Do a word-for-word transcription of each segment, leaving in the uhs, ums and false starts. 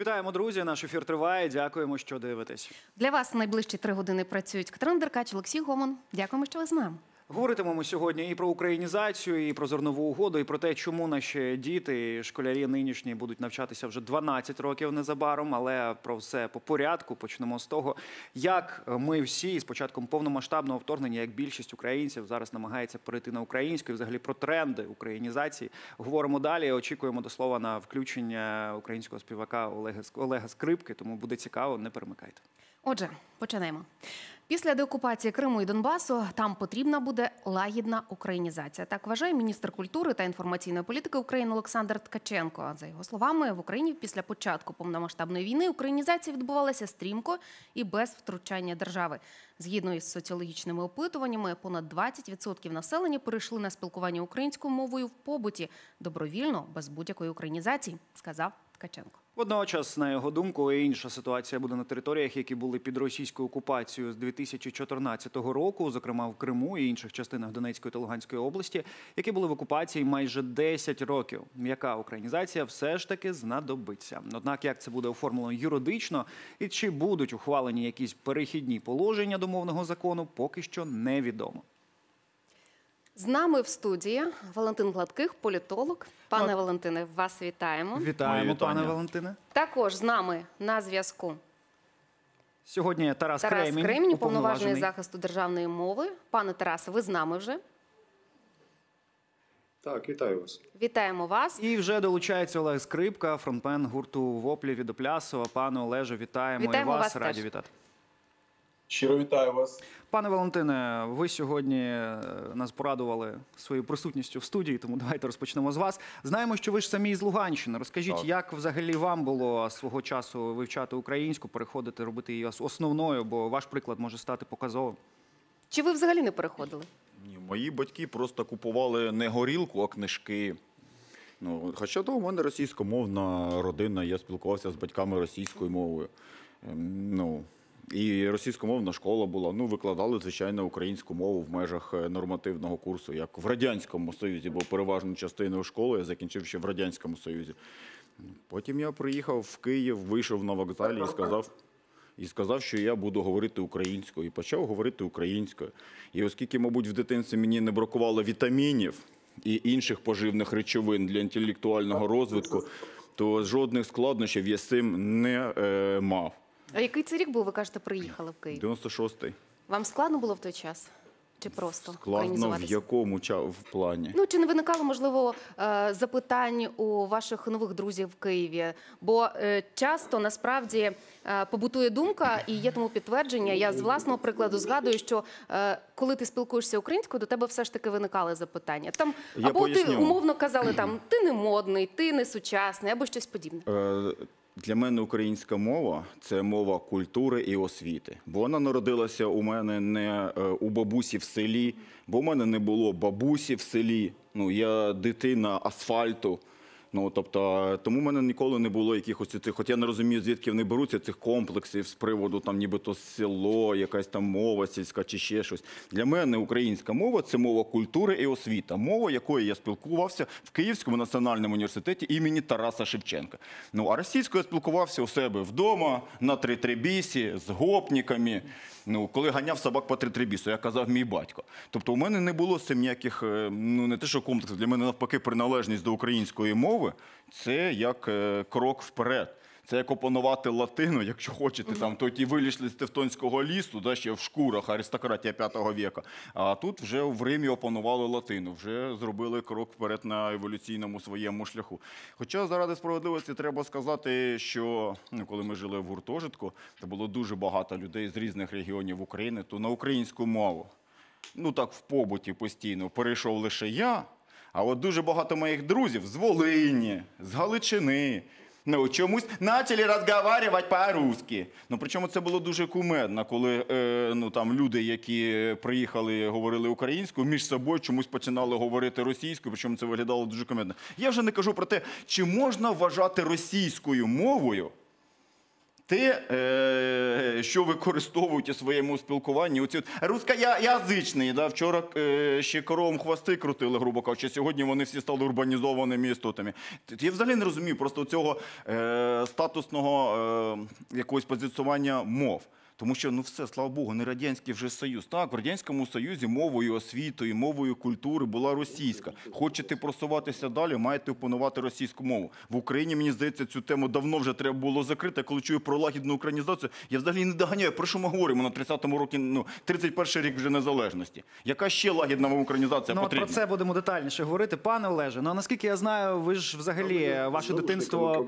Вітаємо, друзі. Наш ефір триває. Дякуємо, що дивитесь. Для вас найближчі три години працюють Катерина Деркач, Олексій Гомон. Дякуємо, що ви з нами. Говоритимемо сьогодні і про українізацію, і про зернову угоду, і про те, чому наші діти, школярі нинішні, будуть навчатися вже дванадцять років незабаром. Але про все по порядку. Почнемо з того, як ми всі з початком повномасштабного вторгнення, як більшість українців, зараз намагається перейти на українську. І взагалі про тренди українізації говоримо далі. Очікуємо, до слова, на включення українського співака Олега, Олега Скрипки. Тому буде цікаво, не перемикайте. Отже, починаємо. Після деокупації Криму і Донбасу там потрібна буде лагідна українізація. Так вважає міністр культури та інформаційної політики України Олександр Ткаченко. За його словами, в Україні після початку повномасштабної війни українізація відбувалася стрімко і без втручання держави. Згідно із соціологічними опитуваннями, понад двадцять відсотків населення перейшли на спілкування українською мовою в побуті добровільно, без будь-якої українізації, сказав Ткаченко. Водночас, на його думку, інша ситуація буде на територіях, які були під російською окупацією з дві тисячі чотирнадцятого року, зокрема в Криму і інших частинах Донецької та Луганської області, які були в окупації майже десять років. М'яка українізація все ж таки знадобиться. Однак, як це буде оформлено юридично і чи будуть ухвалені якісь перехідні положення до мовного закону, поки що невідомо. З нами в студії Валентин Гладких, політолог. Пане Валентине, вас вітаємо. Вітаємо, пане Валентине. Також з нами на зв'язку сьогодні Тарас Кремінь, уповноважений уповноважений захисту державної мови. Пане Тарасе, ви з нами вже? Так, вітаю вас. Вітаємо вас. І вже долучається Олег Скрипка, фронтмен гурту «Воплі» Відоплясова. Пане Олеже, вітаємо, вітаємо і вас, вас раді теж вітати. Щиро вітаю вас. Пане Валентине, ви сьогодні нас порадували своєю присутністю в студії, тому давайте розпочнемо з вас. Знаємо, що ви ж самі з Луганщини. Розкажіть, так, як взагалі вам було свого часу вивчати українську, переходити, робити її основною, бо ваш приклад може стати показовим. Чи ви взагалі не переходили? Ні, мої батьки просто купували не горілку, а книжки. Ну, хоча то в мене російськомовна родина, я спілкувався з батьками російською мовою. Ну... І російськомовна школа була, ну, викладали, звичайно, українську мову в межах нормативного курсу, як в Радянському Союзі, бо переважну частину школи я закінчив ще в Радянському Союзі. Потім я приїхав в Київ, вийшов на вокзалі і сказав, і сказав, що я буду говорити українською, і почав говорити українською. І оскільки, мабуть, в дитинстві мені не бракувало вітамінів і інших поживних речовин для інтелектуального розвитку, то жодних складнощів я з цим не е, мав. А який це рік був, ви кажете, приїхали в Київ? дев'яносто шостий. Вам складно було в той час? Чи просто складно в якому в плані? Ну, чи не виникало, можливо, запитань у ваших нових друзів в Києві? Бо часто, насправді, побутує думка, і є тому підтвердження. Я з власного прикладу згадую, що коли ти спілкуєшся українською, до тебе все ж таки виникали запитання. Там, або ти умовно казали, там, ти не модний, ти не сучасний, або щось подібне. Для мене українська мова – це мова культури і освіти. Бо вона народилася у мене не у бабусі в селі, бо у мене не було бабусі в селі. Ну, я дитина асфальту. Ну, тобто, тому в мене ніколи не було якихось цих, хоч я не розумію, звідки вони беруться, цих комплексів з приводу там нібито село, якась там мова сільська чи ще щось. Для мене українська мова – це мова культури і освіти. Мова, якою я спілкувався в Київському національному університеті імені Тараса Шевченка. Ну, а російською я спілкувався у себе вдома, на тритрибісі, з гопниками. Ну, коли ганяв собак по тритрибісу, я казав мій батько. Тобто, у мене не було з цим ніяких, ну, не те, що комплексів, для мене навпаки приналежність до української мови. Це як е, крок вперед. Це як опанувати латину, якщо хочете, там, то ті вилізли з Тевтонського лісу, да, ще в шкурах, аристократія п'ятого віка. А тут вже в Римі опанували латину, вже зробили крок вперед на еволюційному своєму шляху. Хоча заради справедливості треба сказати, що ну, коли ми жили в гуртожитку, то було дуже багато людей з різних регіонів України, то на українську мову, ну так в побуті постійно, перейшов лише я. А от дуже багато моїх друзів з Волині, з Галичини, ну, чомусь почали розмовляти по-русски. Ну, причому це було дуже кумедно, коли е, ну, там, люди, які приїхали, говорили українською, між собою чомусь починали говорити російською, причому це виглядало дуже кумедно. Я вже не кажу про те, чи можна вважати російською мовою те, що використовують у своєму спілкуванні. Рускоязичний, вчора ще коровам хвости крутили, грубо кажучи, сьогодні вони всі стали урбанізованими істотами. Я взагалі не розумію просто цього статусного якогось позиціонування мов. Тому що, ну все, слава Богу, не Радянський вже Союз. Так, в Радянському Союзі мовою освітою, мовою культури була російська. Хочете просуватися далі, маєте опанувати російську мову. В Україні, мені здається, цю тему давно вже треба було закрити. Коли чую про лагідну українізацію, я взагалі не доганяю, про що ми говоримо на тридцятому році, ну, тридцять перший рік вже незалежності. Яка ще лагідна українізація потрібна? Ну, про це будемо детальніше говорити. Пане Олеже, ну, наскільки я знаю, ви ж взагалі, ваше дитинство...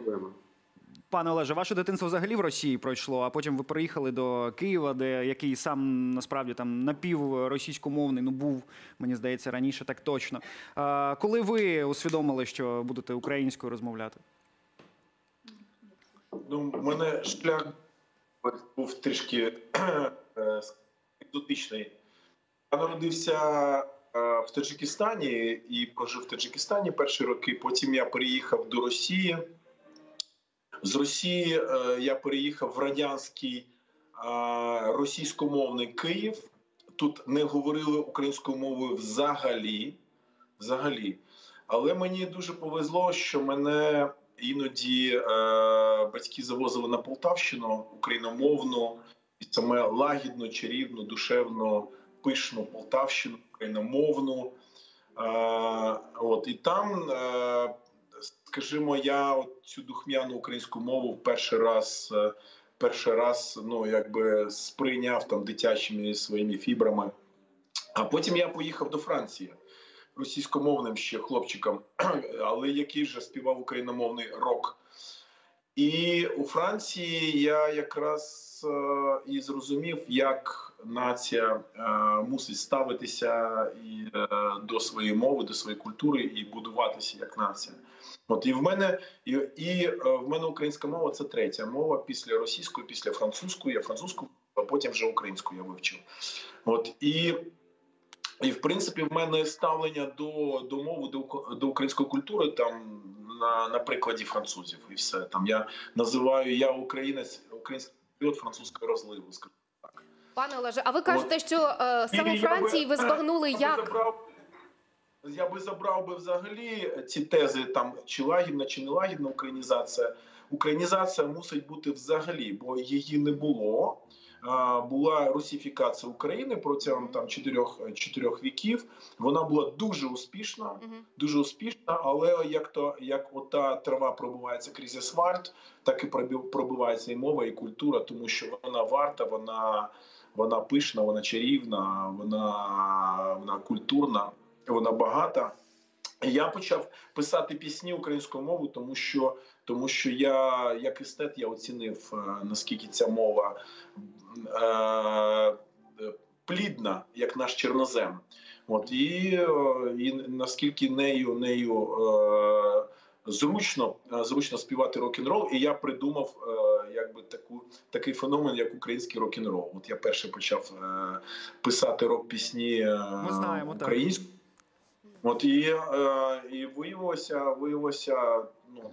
Пане Олеже, ваше дитинство взагалі в Росії пройшло, а потім ви приїхали до Києва, де який сам, насправді, там напівросійськомовний, ну був, мені здається, раніше так точно. Коли ви усвідомили, що будете українською розмовляти? У мене шлях був трішки екзотичний. Я народився в Таджикистані і прожив в Таджикистані перші роки, потім я переїхав до Росії. З Росії я переїхав в радянський російськомовний Київ. Тут не говорили українською мовою взагалі. взагалі. Але мені дуже повезло, що мене іноді батьки завозили на Полтавщину, україномовну, і саме лагідну, чарівну, душевну, пишну Полтавщину, україномовну. І там... Скажімо, я цю духм'яну українську мову перший раз, перший раз ну, якби сприйняв там, дитячими своїми фібрами. А потім я поїхав до Франції російськомовним ще хлопчиком, але який же співав україномовний рок. І у Франції я якраз і зрозумів, як нація мусить ставитися і до своєї мови, до своєї культури і будуватися як нація. От, і, в мене, і, і в мене українська мова – це третя мова після російської, після французької. Я французьку, а потім вже українську я вивчив. От, і, і, в принципі, в мене ставлення до, до мови, до, до української культури там, на, на прикладі французів. І все. Там, я називаю я українець, український період французькою розливою, скажу так. Пане Олеже, а ви кажете, От. що е, саме у Франції ви збагнули як? Я би забрав би взагалі ці тези, там, чи лагідна, чи нелагідна українізація. Українізація мусить бути взагалі, бо її не було. Була русифікація України протягом там, чотирьох, чотирьох віків. Вона була дуже успішна, mm-hmm. дуже успішна, але як, то, як ота трава пробивається крізь асфальт, так і пробивається і мова, і культура, тому що вона варта, вона, вона пишна, вона чарівна, вона, вона культурна. Вона багата. Я почав писати пісні українською мовою, тому що, тому що я, як естет, я оцінив, наскільки ця мова е, плідна, як наш чорнозем. От, і, і наскільки нею, нею е, зручно, зручно співати рок-н-рол, і я придумав е, якби таку, такий феномен, як український рок-н-рол. От я перше почав е, писати рок-пісні е, українською. От і, і виявилося, виявилося ну,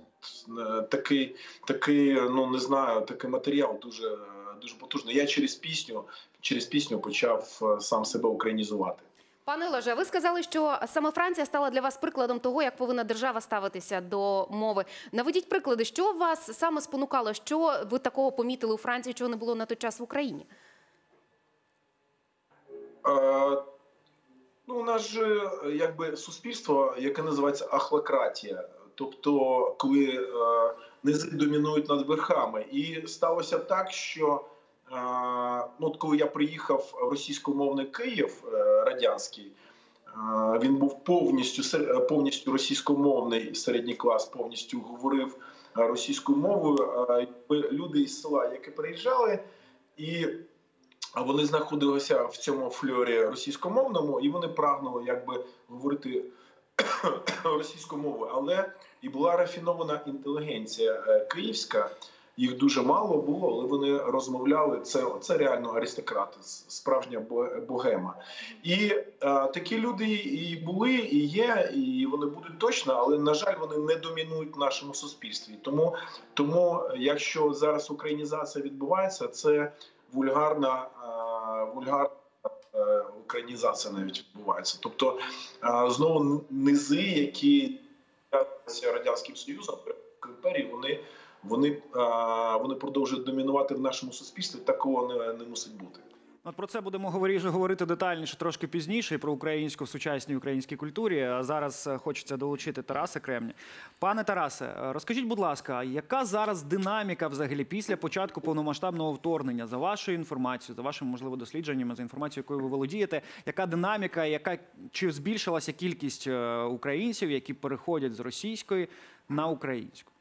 такий, такий, ну не знаю, такий матеріал дуже, дуже потужний. Я через пісню, через пісню почав сам себе українізувати. Пане Олеже, ви сказали, що саме Франція стала для вас прикладом того, як повинна держава ставитися до мови. Наведіть приклади, що вас саме спонукало, що ви такого помітили у Франції, чого не було на той час в Україні? А... Ну, у нас же якби суспільство, яке називається ахлократія, тобто коли е, низи домінують над верхами. І сталося так, що е, ну, коли я приїхав в російськомовний Київ е, радянський, е, він був повністю, повністю російськомовний середній клас, повністю говорив російською мовою. Е, люди із села, які приїжджали, і... А вони знаходилися в цьому фльорі російськомовному, і вони прагнули якби говорити російською мовою. Але і була рафінована інтелігенція київська, їх дуже мало було, але вони розмовляли, це, це реально аристократи, справжня богема. І е, такі люди і були, і є, і вони будуть точно, але, на жаль, вони не домінують в нашому суспільстві. Тому, тому якщо зараз українізація відбувається, це вульгарна, е, вульгарна е, українізація навіть відбувається. Тобто, е, знову низи, які Радянським Союзом, імперії, вони... Вони, вони продовжують домінувати в нашому суспільстві, такого не, не мусить бути. От про це будемо говорити детальніше трошки пізніше, про українську в сучасній українській культурі. А зараз хочеться долучити Тараса Кремня. Пане Тарасе, розкажіть, будь ласка, яка зараз динаміка взагалі після початку повномасштабного вторгнення? За вашою інформацією, за вашими, можливо, дослідженнями, за інформацією, якою ви володієте, яка динаміка, яка, чи збільшилася кількість українців, які переходять з російської на українську?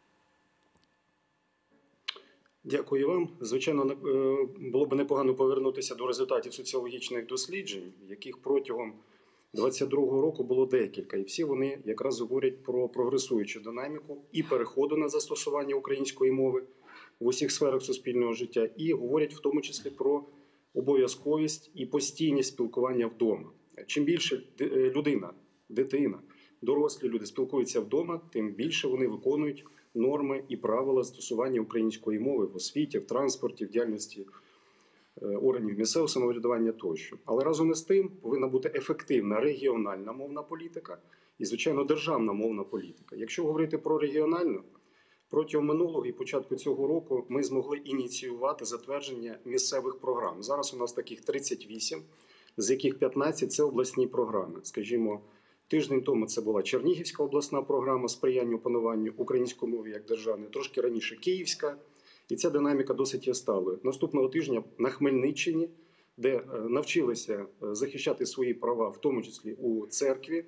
Дякую вам. Звичайно, було б непогано повернутися до результатів соціологічних досліджень, яких протягом двадцять другого року було декілька. І всі вони якраз говорять про прогресуючу динаміку і переходу на застосування української мови в усіх сферах суспільного життя. І говорять в тому числі про обов'язковість і постійність спілкування вдома. Чим більше людина, дитина, дорослі люди спілкуються вдома, тим більше вони виконують норми і правила застосування української мови в освіті, в транспорті, в діяльності органів місцевого самоврядування тощо. Але разом із тим повинна бути ефективна регіональна мовна політика і, звичайно, державна мовна політика. Якщо говорити про регіональну, протягом минулого і початку цього року ми змогли ініціювати затвердження місцевих програм. Зараз у нас таких тридцять вісім, з яких п'ятнадцять – це обласні програми, скажімо. Тиждень тому це була Чернігівська обласна програма сприяння опануванню української мови як державної, трошки раніше Київська, і ця динаміка досить є сталою. Наступного тижня на Хмельниччині, де навчилися захищати свої права, в тому числі у церкві,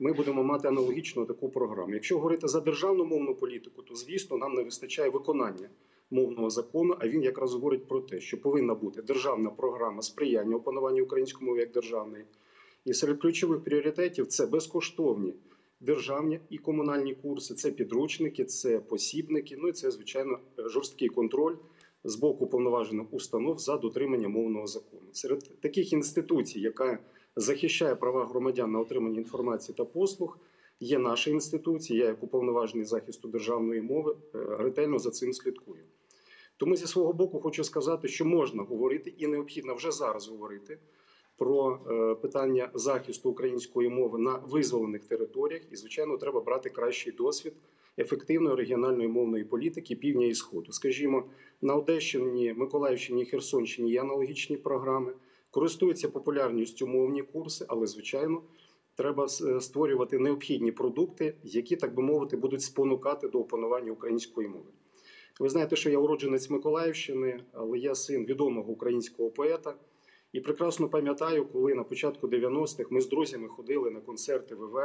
ми будемо мати аналогічну таку програму. Якщо говорити за державну мовну політику, то, звісно, нам не вистачає виконання мовного закону, а він якраз говорить про те, що повинна бути державна програма сприяння опануванню української мови як державної. І серед ключових пріоритетів – це безкоштовні державні і комунальні курси, це підручники, це посібники, ну і це, звичайно, жорсткий контроль з боку повноважених установ за дотримання мовного закону. Серед таких інституцій, яка захищає права громадян на отримання інформації та послуг, є наша інституція, я як уповноважений захисту державної мови ретельно за цим слідкую. Тому зі свого боку хочу сказати, що можна говорити і необхідно вже зараз говорити про питання захисту української мови на визволених територіях. І, звичайно, треба брати кращий досвід ефективної регіональної мовної політики півдня і сходу. Скажімо, на Одещині, Миколаївщині і Херсонщині є аналогічні програми, користуються популярністю мовні курси, але, звичайно, треба створювати необхідні продукти, які, так би мовити, будуть спонукати до опанування української мови. Ви знаєте, що я уродженець Миколаївщини, але я син відомого українського поета, і прекрасно пам'ятаю, коли на початку дев'яностих ми з друзями ходили на концерти ВВ,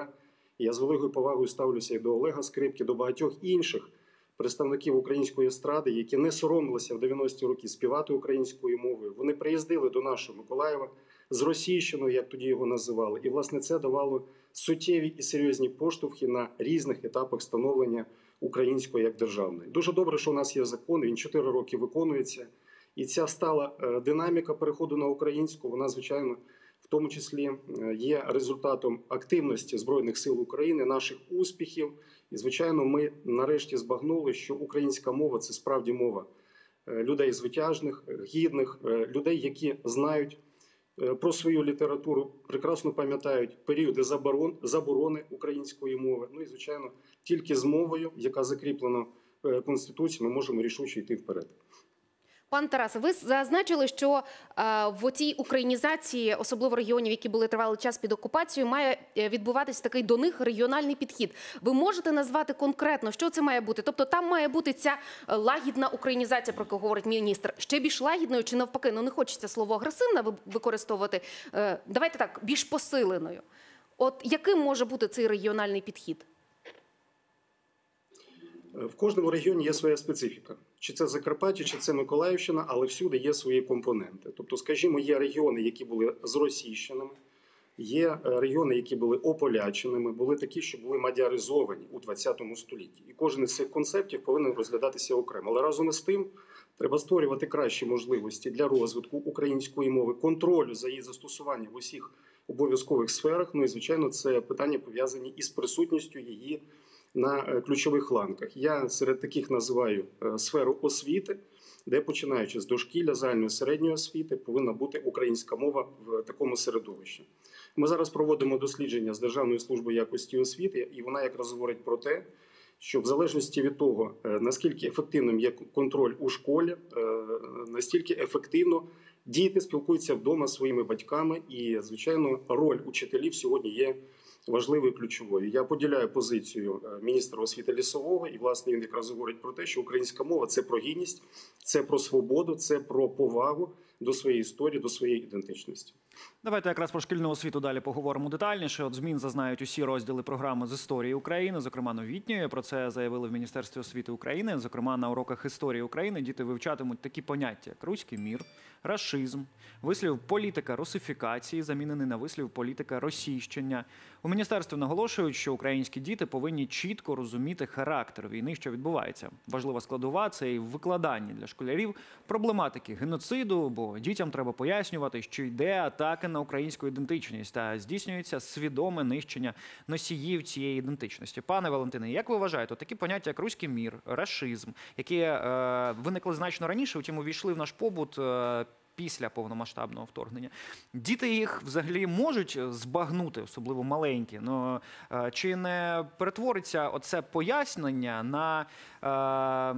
і я з великою повагою ставлюся і до Олега Скрипки, до багатьох інших представників української естради, які не соромилися в дев'яності роки співати українською мовою. Вони приїздили до нашого Миколаєва з російщиною, як тоді його називали, і, власне, це давало суттєві і серйозні поштовхи на різних етапах становлення української як державної. Дуже добре, що у нас є закон, він чотири роки виконується. І ця стала динаміка переходу на українську, вона, звичайно, в тому числі є результатом активності Збройних сил України, наших успіхів. І, звичайно, ми нарешті збагнули, що українська мова – це справді мова людей звитяжних, гідних, людей, які знають про свою літературу, прекрасно пам'ятають періоди заборон, заборони української мови. Ну і, звичайно, тільки з мовою, яка закріплена Конституцією, ми можемо рішуче йти вперед. Пан Тарас, ви зазначили, що в цій українізації, особливо регіонів, які були тривалий час під окупацією, має відбуватись такий до них регіональний підхід. Ви можете назвати конкретно, що це має бути? Тобто там має бути ця лагідна українізація, про яку говорить міністр, ще більш лагідною чи навпаки? Ну не хочеться слово агресивна використовувати. Давайте так, більш посиленою. От яким може бути цей регіональний підхід? В кожному регіоні є своя специфіка. Чи це Закарпаття, чи це Миколаївщина, але всюди є свої компоненти. Тобто, скажімо, є регіони, які були зросійщеними, Є регіони, які були ополяченими, були такі, що були мадяризовані у двадцятому столітті. І кожен із цих концептів повинен розглядатися окремо. Але разом із тим треба створювати кращі можливості для розвитку української мови, контролю за її застосування в усіх обов'язкових сферах. Ну і, звичайно, це питання пов'язані із присутністю її на ключових ланках. Я серед таких називаю сферу освіти, де, починаючи з дошкілля, загальної середньої освіти, повинна бути українська мова в такому середовищі. Ми зараз проводимо дослідження з Державної служби якості освіти, і вона якраз говорить про те, що в залежності від того, наскільки ефективним є контроль у школі, настільки ефективно діти спілкуються вдома зі своїми батьками, і, звичайно, роль учителів сьогодні є важливою і ключовою. Я поділяю позицію міністра освіти Лісового, і, власне, він якраз говорить про те, що українська мова – це про гідність, це про свободу, це про повагу до своєї історії, до своєї ідентичності. Давайте якраз про шкільну освіту далі поговоримо детальніше. От змін зазнають усі розділи програми з історії України, зокрема новітньої. Про це заявили в Міністерстві освіти України. Зокрема, на уроках історії України діти вивчатимуть такі поняття, як руський мір, рашизм, вислів політика русифікації, замінений на вислів політика російщення. У міністерстві наголошують, що українські діти повинні чітко розуміти характер війни, що відбувається. Важлива складова – це і викладання для школярів проблематики геноциду, бо дітям треба пояснювати, що йде атака на українську ідентичність та здійснюється свідоме нищення носіїв цієї ідентичності. Пане Валентине, як ви вважаєте, такі поняття, як руський мір, рашизм, які е, виникли значно раніше, втім увійшли в наш побут е, після повномасштабного вторгнення. Діти їх взагалі можуть збагнути, особливо маленькі? Но, е, чи не перетвориться оце пояснення на... Е,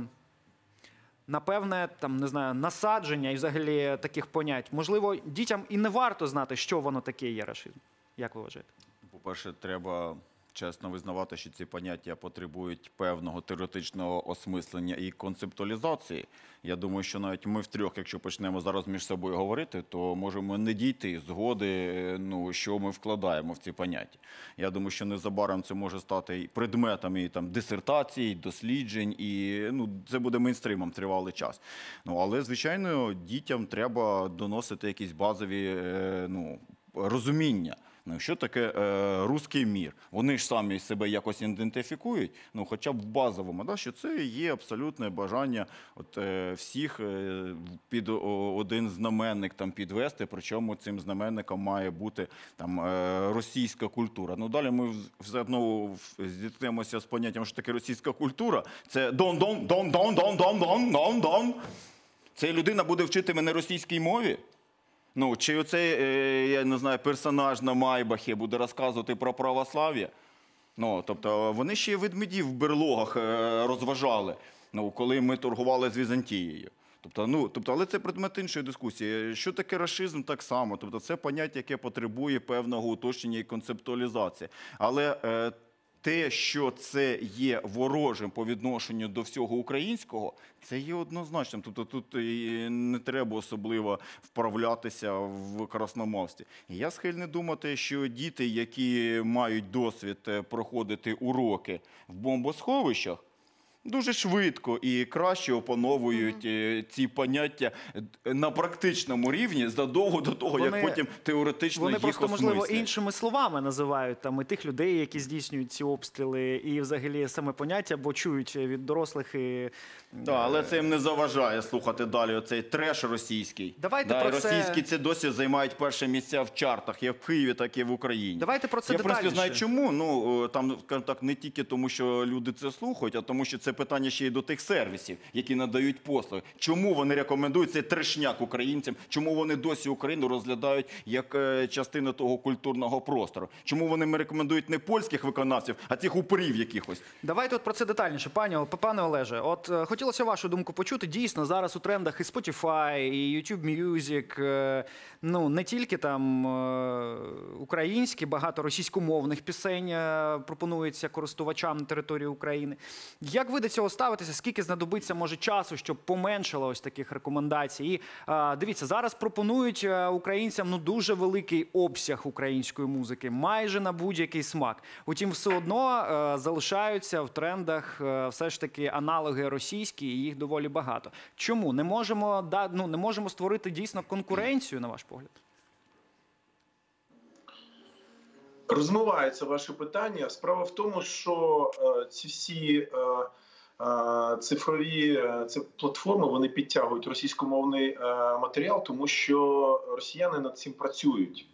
Напевне, там, не знаю, насадження і взагалі таких понять. Можливо, дітям і не варто знати, що воно таке є рашизм. Як ви вважаєте? По-перше, треба чесно визнавати, що ці поняття потребують певного теоретичного осмислення і концептуалізації. Я думаю, що навіть ми втрьох, якщо почнемо зараз між собою говорити, то можемо не дійти згоди, ну, що ми вкладаємо в ці поняття. Я думаю, що незабаром це може стати і предметом і, там, дисертацій, досліджень, і ну, це буде мейнстримом тривалий час. Ну, але, звичайно, дітям треба доносити якісь базові е, ну, розуміння. Ну, що таке е, руський мір? Вони ж самі себе якось ідентифікують, ну, хоча б в базовому, да, що це є абсолютне бажання от, е, всіх е, під о, один знаменник там, підвести, причому цим знаменником має бути там, е, російська культура. Ну, далі ми все одно зіткнемося з поняттям, що таке російська культура. Це дон-дон-дон-дон-дон-дон-дон-дон-дон. Це людина буде вчити мене російській мові? Ну, чи оцей, я не знаю, персонаж на Майбахі буде розказувати про православ'я? Ну, тобто, вони ще ведмедів в берлогах розважали, ну, коли ми торгували з Візантією. Тобто, ну, тобто, але це предмет іншої дискусії. Що таке рашизм так само? Тобто, це поняття, яке потребує певного уточнення і концептуалізації. Але е, те, що це є ворожим по відношенню до всього українського, це є однозначним. Тобто тут і не треба особливо вправлятися в красномовстві. Я схильний думати, що діти, які мають досвід проходити уроки в бомбосховищах, дуже швидко і краще опановують ці поняття на практичному рівні задовго до того, вони, як потім теоретично їх осмислять. Вони просто, можливо, іншими словами називають там, і тих людей, які здійснюють ці обстріли, і взагалі саме поняття, бо чують від дорослих. І... Да, але це їм не заважає слухати далі оцей треш російський. Давайте да, про російські це... це досі займають перше місце в чартах, як в Києві, так і в Україні. Давайте про це Я детальніше. Я просто знаю чому. Ну, там, так, не тільки тому, що люди це слухають, а тому, що це питання ще й до тих сервісів, які надають послуги. Чому вони рекомендують цей трешняк українцям? Чому вони досі Україну розглядають як частину того культурного простору? Чому вони рекомендують не польських виконавців, а цих упорів якихось? Давайте от про це детальніше. Пані, пане Олеже, от хотілося вашу думку почути. Дійсно, зараз у трендах і Spotify, і YouTube Music, ну, не тільки там українські, багато російськомовних пісень пропонується користувачам на території України. Як ви до цього ставитеся? Скільки знадобиться, може, часу, щоб поменшало ось таких рекомендацій? І а, дивіться, зараз пропонують українцям ну, дуже великий обсяг української музики, майже на будь-який смак. Утім, все одно а, залишаються в трендах а, все ж таки аналоги російські, і їх доволі багато. Чому? Не можемо, да, ну, не можемо створити дійсно конкуренцію, на ваш погляд? розмивається ваше питання. Справа в тому, що ці всі цифрові ці платформи, вони підтягують російськомовний матеріал, тому що росіяни над цим працюють.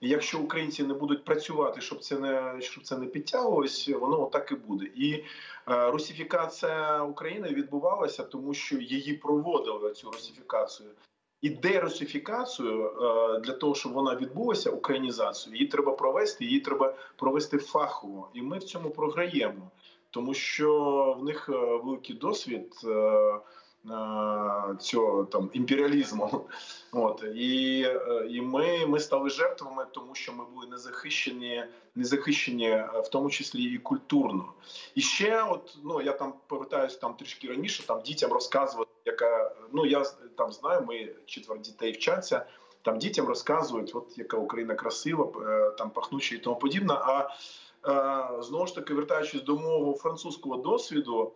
І якщо українці не будуть працювати, щоб це не, щоб це не підтягувалось, воно так і буде. І русифікація України відбувалася, тому що її проводили, цю русифікацію. І дерусифікацію, для того, щоб вона відбулася, українізацію, її треба провести, її треба провести фахово. І ми в цьому програємо, тому що в них великий досвід цього там імперіалізму. От. І, і ми, ми стали жертвами, тому що ми були незахищені, незахищені в тому числі і культурно. І ще, от, ну, я там повертаюся там, трішки раніше, там дітям розказувати, яка, ну, я там знаю, ми четверо дітей вчаться, там дітям розказують, от яка Україна красива, там пахнуча і тому подібне. А, а знову ж таки, вертаючись до мого французького досвіду,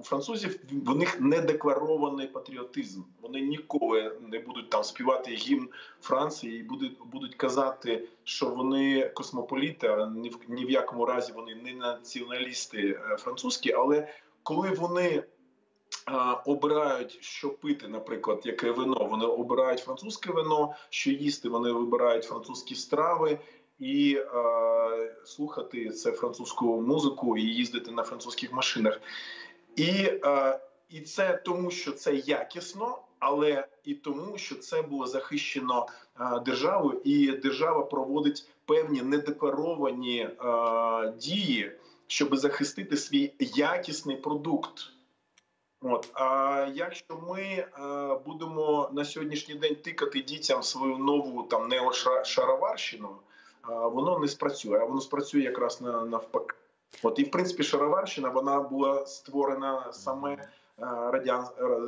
у французів, в них недекларований патріотизм. Вони ніколи не будуть там співати гімн Франції і будуть, будуть казати, що вони космополіти, а ні в, ні в якому разі вони не націоналісти французькі. Але коли вони а, обирають, що пити, наприклад, яке вино, вони обирають французьке вино, що їсти, вони вибирають французькі страви, і е, слухати це французьку музику, і їздити на французьких машинах. І, е, і це тому, що це якісно, але і тому, що це було захищено е, державою, і держава проводить певні недекларовані е, дії, щоб захистити свій якісний продукт. От. А якщо ми е, будемо на сьогоднішній день тикати дітям свою нову там неошароварщину, воно не спрацює, а воно спрацює якраз навпаки. От і в принципі шароварщина, вона була створена саме радян,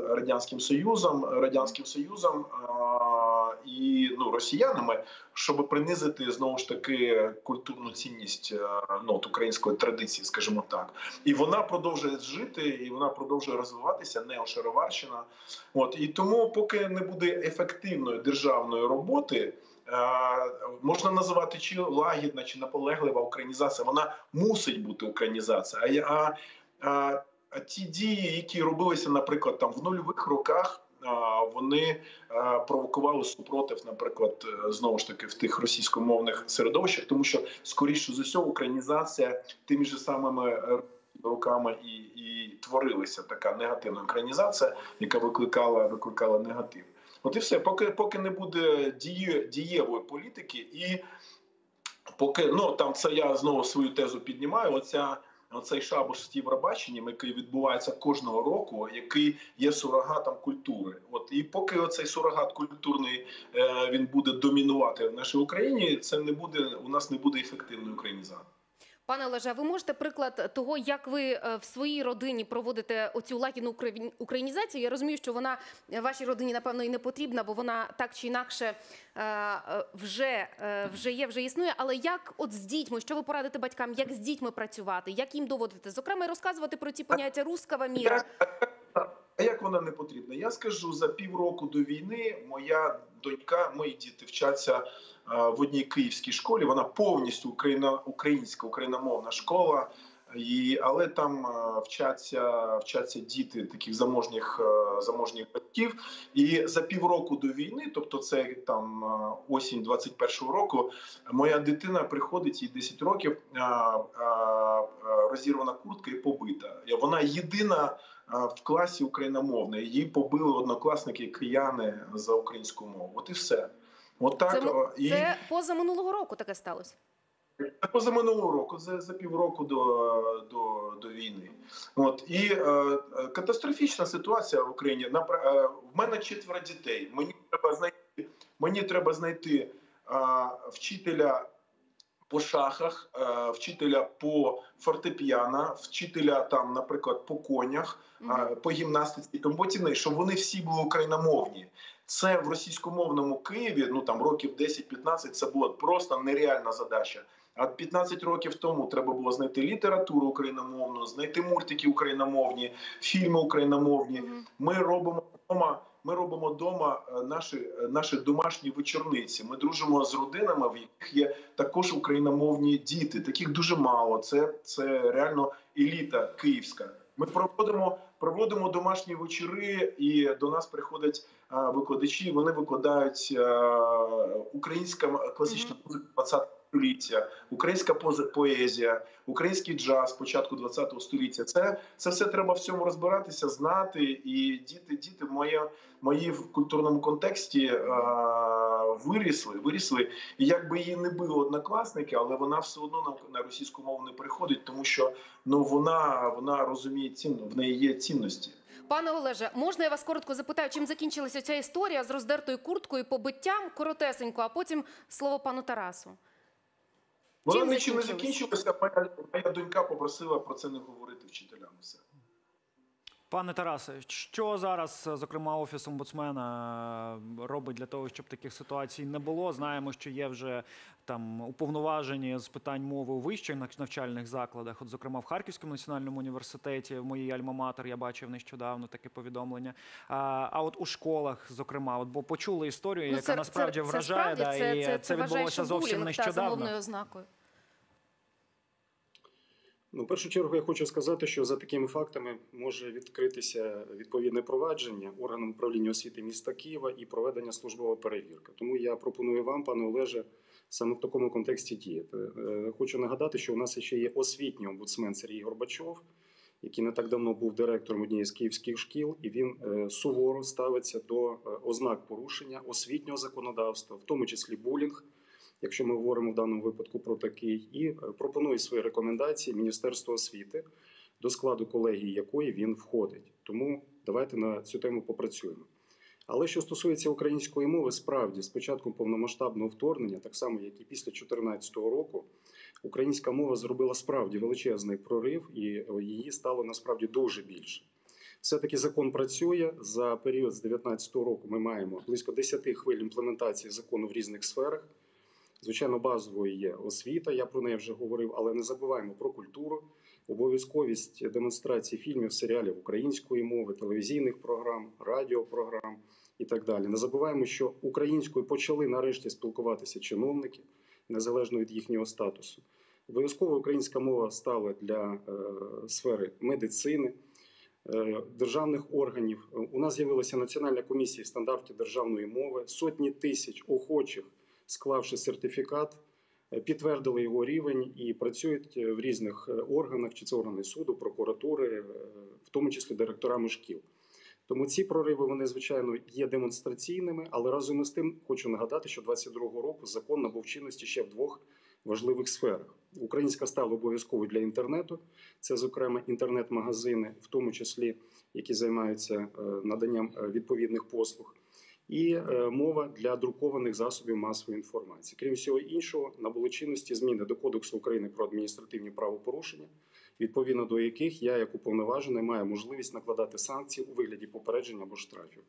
Радянським Союзом, Радянським Союзом а, і ну, росіянами, щоб принизити знову ж таки культурну цінність ну, от, української традиції, скажімо так. І вона продовжує жити, і вона продовжує розвиватися, неошароварщина. От і тому, поки не буде ефективної державної роботи, можна називати чи лагідна, чи наполеглива українізація. Вона мусить бути українізація. А, а, а ті дії, які робилися, наприклад, там в нульових роках, а, вони а, провокували супротив, наприклад, знову ж таки, в тих російськомовних середовищах, тому що, скоріше за все, українізація тими ж самими роками і, і творилася така негативна українізація, яка викликала, викликала негатив. От і все, поки, поки не буде діє, дієвої політики, і поки, ну, там це я знову свою тезу піднімаю, оця, оцей шабаш з Євробаченням, який відбувається кожного року, який є сурогатом культури. От, і поки оцей сурогат культурний, е, він буде домінувати в нашій Україні, це не буде, у нас не буде ефективної українізації. Пане Олеже, ви можете приклад того, як ви в своїй родині проводите оцю лагідну українізацію? Я розумію, що вона вашій родині, напевно, і не потрібна, бо вона так чи інакше вже, вже є, вже існує. Але як от з дітьми, що ви порадите батькам, як з дітьми працювати, як їм доводити? Зокрема, розказувати про ці поняття «рускава міра». А як вона не потрібна? Я скажу, за півроку до війни моя донька, мої діти вчаться в одній київській школі. Вона повністю україна, українська, україномовна школа. І, але там вчаться, вчаться діти таких заможніх, заможніх батьків. І за півроку до війни, тобто це там осінь двадцять першого року, моя дитина приходить, їй десять років, розірвана куртка і побита. Вона єдина в класі україномовна. Її побили однокласники кияни за українську мову. От і все. От так, це, і... це поза минулого року таке сталося? Поза минулого року, за, за півроку до, до, до війни. От. І е, е, катастрофічна ситуація в Україні. Напр... Е, в мене четверо дітей. Мені треба знайти, мені треба знайти е, вчителя по шахах, е, вчителя по фортепіано, вчителя, там, наприклад, по конях, mm-hmm. е, по гімнастиці, комбатівній, щоб вони всі були україномовні. Це в російськомовному Києві, ну там років десять-п'ятнадцять, це була просто нереальна задача. А п'ятнадцять років тому треба було знайти літературу україномовну, знайти мультики україномовні, фільми україномовні. Ми робимо вдома ми робимо вдома наші, наші домашні вечорниці. Ми дружимо з родинами, в яких є також україномовні діти. Таких дуже мало. Це, це реально еліта київська. Ми проводимо, проводимо домашні вечори, і до нас приходять а, викладачі, вони викладають а, українська класична музика двадцятого століття, українська поезія, український джаз початку двадцятого століття. Це, це все треба в цьому розбиратися, знати, і діти, діти мої, мої в культурному контексті а, вирісли, вирісли. І як би її не били однокласники, але вона все одно на, на російську мову не приходить, тому що ну, вона, вона розуміє цінно, в неї є цінності. Пане Олеже, можна я вас коротко запитаю, чим закінчилася ця історія з роздертою курткою, побиттям, коротесенько, а потім слово пану Тарасу. Вона нічим не закінчилася, моя, моя донька попросила про це не говорити вчителям. Все. Пане Тарасе, що зараз, зокрема, Офіс омбудсмена робить для того, щоб таких ситуацій не було? Знаємо, що є вже там уповноважені з питань мови у вищих навчальних закладах. От, зокрема, в Харківському національному університеті, в моїй альма-матер, я бачив нещодавно таке повідомлення. А, а от у школах, зокрема, от, бо почули історію, ну, яка це, насправді це, вражає, це, да, це, і це, це, це відбулося зовсім нещодавно. Ну, в першу чергу я хочу сказати, що за такими фактами може відкритися відповідне провадження органам управління освіти міста Києва і проведення службова перевірка. Тому я пропоную вам, пане Олеже, саме в такому контексті діяти. Хочу нагадати, що у нас ще є освітній омбудсмен Сергій Горбачов, який не так давно був директором однієї з київських шкіл, і він суворо ставиться до ознак порушення освітнього законодавства, в тому числі булінг, якщо ми говоримо в даному випадку про такий, і пропонує свої рекомендації Міністерству освіти, до складу колегії якої він входить. Тому давайте на цю тему попрацюємо. Але що стосується української мови, справді, з початком повномасштабного вторгнення, так само, як і після дві тисячі чотирнадцятого року, українська мова зробила справді величезний прорив, і її стало насправді дуже більше. Все-таки закон працює. За період з дві тисячі дев'ятнадцятого року ми маємо близько десяти хвиль імплементації закону в різних сферах. Звичайно, базовою є освіта, я про неї вже говорив, але не забуваємо про культуру, обов'язковість демонстрації фільмів, серіалів української мови, телевізійних програм, радіопрограм і так далі. Не забуваємо, що українською почали нарешті спілкуватися чиновники, незалежно від їхнього статусу. Обов'язково українська мова стала для е, сфери медицини, державних органів. У нас з'явилася Національна комісія стандартів державної мови, сотні тисяч охочих, склавши сертифікат, підтвердили його рівень і працюють в різних органах, чи це органи суду, прокуратури, в тому числі директорами шкіл. Тому ці прориви, вони, звичайно, є демонстраційними, але разом із тим хочу нагадати, що двадцять другого року закон набув чинності ще в двох важливих сферах. Українська стала обов'язковою для інтернету, це, зокрема, інтернет-магазини, в тому числі, які займаються наданням відповідних послуг, і мова для друкованих засобів масової інформації. Крім всього іншого, набули чинності зміни до Кодексу України про адміністративні правопорушення, відповідно до яких я, як уповноважений, маю можливість накладати санкції у вигляді попередження або штрафів.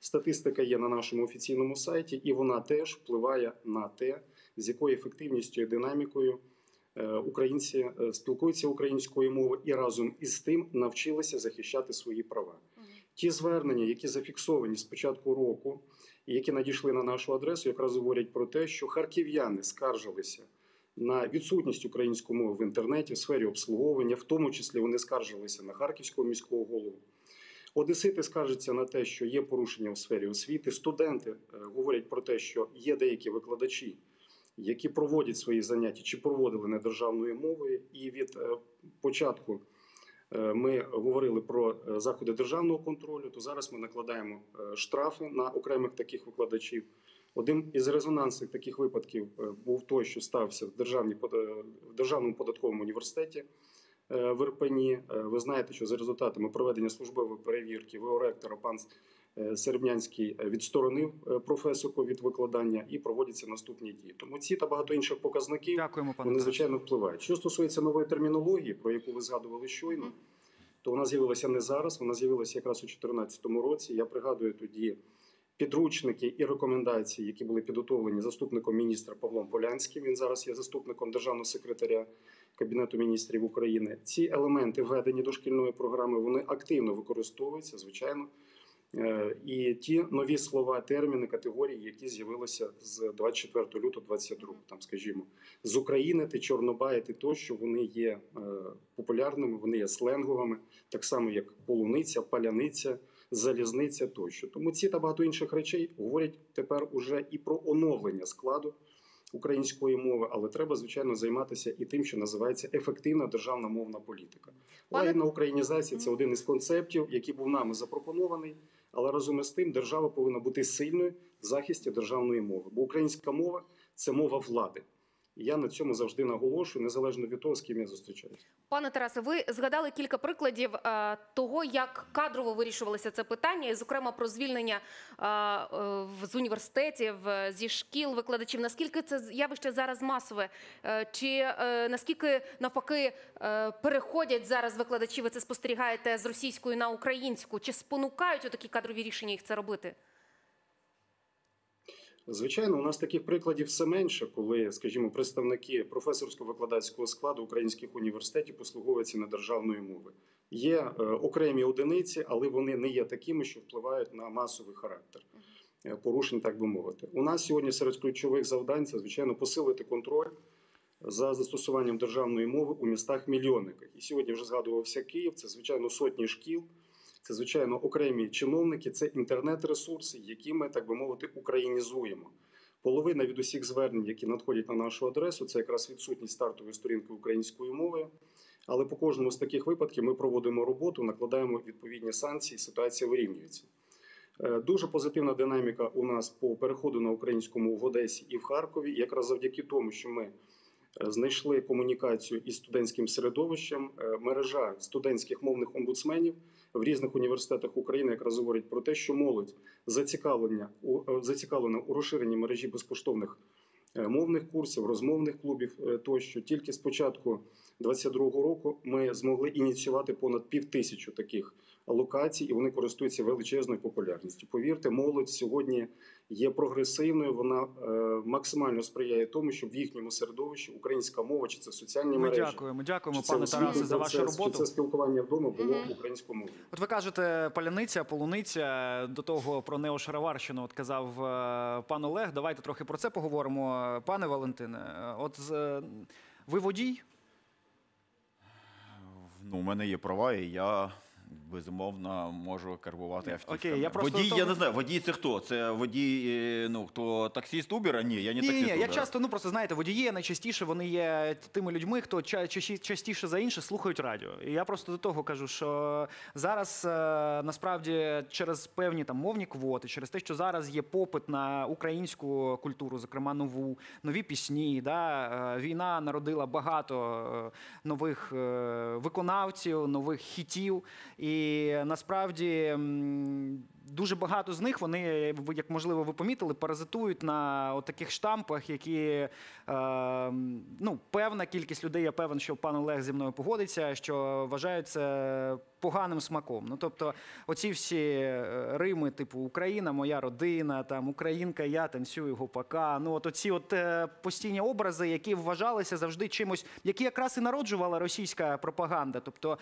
Статистика є на нашому офіційному сайті, і вона теж впливає на те, з якою ефективністю і динамікою українці спілкуються українською мовою і разом із тим навчилися захищати свої права. Ті звернення, які зафіксовані з початку року і які надійшли на нашу адресу, якраз говорять про те, що харків'яни скаржилися на відсутність української мови в інтернеті, в сфері обслуговування, в тому числі вони скаржилися на харківського міського голову. Одесити скаржаться на те, що є порушення в сфері освіти. Студенти говорять про те, що є деякі викладачі, які проводять свої заняття чи проводили не державною мовою, і від початку ми говорили про заходи державного контролю, то зараз ми накладаємо штрафи на окремих таких викладачів. Один із резонансних таких випадків був той, що стався в, в Державному податковому університеті в Ірпені. Ви знаєте, що за результатами проведення службової перевірки в.о. ректора пан Серебнянський відсторонив професорку від викладання і проводяться наступні дії. Тому ці та багато інших показників, дякуємо, вони, звичайно, впливають. Що стосується нової термінології, про яку ви згадували щойно, то вона з'явилася не зараз, вона з'явилася якраз у дві тисячі чотирнадцятому році. Я пригадую тоді підручники і рекомендації, які були підготовлені заступником міністра Павлом Полянським, він зараз є заступником державного секретаря Кабінету міністрів України. Ці елементи, введені до шкільної програми, вони активно використовуються, звичайно, і ті нові слова, терміни, категорії, які з'явилися з двадцять четвертого лютого двадцять другого, там, скажімо, з українити, чорнобаїти, то, що вони є популярними, вони є сленговими, так само як полуниця, паляниця, залізниця тощо. Тому ці та багато інших речей говорять тепер уже і про оновлення складу української мови, але треба, звичайно, займатися і тим, що називається ефективна державна мовна політика. Лагідна українізація – це один із концептів, який був нами запропонований, але разом із тим держава повинна бути сильною в захисті державної мови. Бо українська мова – це мова влади. Я на цьому завжди наголошую, незалежно від того, з ким я зустрічаюся. Пане Тарасе, ви згадали кілька прикладів того, як кадрово вирішувалося це питання, і, зокрема, про звільнення з університетів, зі шкіл викладачів. Наскільки це явище зараз масове? Чи наскільки, навпаки, переходять зараз викладачі, ви це спостерігаєте, з російської на українську? Чи спонукають отакі кадрові рішення їх це робити? Звичайно, у нас таких прикладів все менше, коли, скажімо, представники професорсько-викладацького складу українських університетів послуговуються недержавною мовою. Є окремі одиниці, але вони не є такими, що впливають на масовий характер порушень, так би мовити. У нас сьогодні серед ключових завдань це, звичайно, посилити контроль за застосуванням державної мови у містах-мільйонниках. І сьогодні вже згадувався Київ, це, звичайно, сотні шкіл. Це, звичайно, окремі чиновники, це інтернет-ресурси, які ми, так би мовити, українізуємо. Половина від усіх звернень, які надходять на нашу адресу, це якраз відсутність стартової сторінки українською мовою. Але по кожному з таких випадків ми проводимо роботу, накладаємо відповідні санкції, ситуація вирівнюється. Дуже позитивна динаміка у нас по переходу на українську мову в Одесі і в Харкові, якраз завдяки тому, що ми знайшли комунікацію із студентським середовищем. Мережа студентських мовних омбудсменів в різних університетах України якраз говорить про те, що молодь зацікавлена у розширенні мережі безкоштовних мовних курсів, розмовних клубів тощо. Тільки з початку двадцять другого року ми змогли ініціювати понад пів тисячі таких локацій, і вони користуються величезною популярністю. Повірте, молодь сьогодні є прогресивною, вона максимально сприяє тому, щоб в їхньому середовищі українська мова, чи це соціальні мережі. Ми дякуємо, дякуємо, пане Тарасе, за вашу роботу. Чи це спілкування вдома було українською мовою. От ви кажете, паляниця, полуниця, до того про неошароварщину от казав пан Олег. Давайте трохи про це поговоримо. Пане Валентине, от ви водій? Ну, у мене є права, і я... безумовно, можу керувати автівками. Водій, я не знаю, водій це хто? Це водій, ну, хто таксіст Uber? Ні, я не таксіст Uber. Ні, я часто, ну, просто, знаєте, водії найчастіше, вони є тими людьми, хто частіше за інших слухають радіо. І я просто до того кажу, що зараз, насправді, через певні, там, мовні квоти, через те, що зараз є попит на українську культуру, зокрема, нову, нові пісні, да, війна народила багато нових виконавців, нових хітів. І насправді дуже багато з них, вони, як можливо ви помітили, паразитують на таких штампах, які, ну, певна кількість людей, я певен, що пан Олег зі мною погодиться, що вважають це поганим смаком. Ну, тобто, оці всі рими, типу, Україна, моя родина, там, Українка, я танцюю гопака, ну, от оці от постійні образи, які вважалися завжди чимось, які якраз і народжувала російська пропаганда, тобто,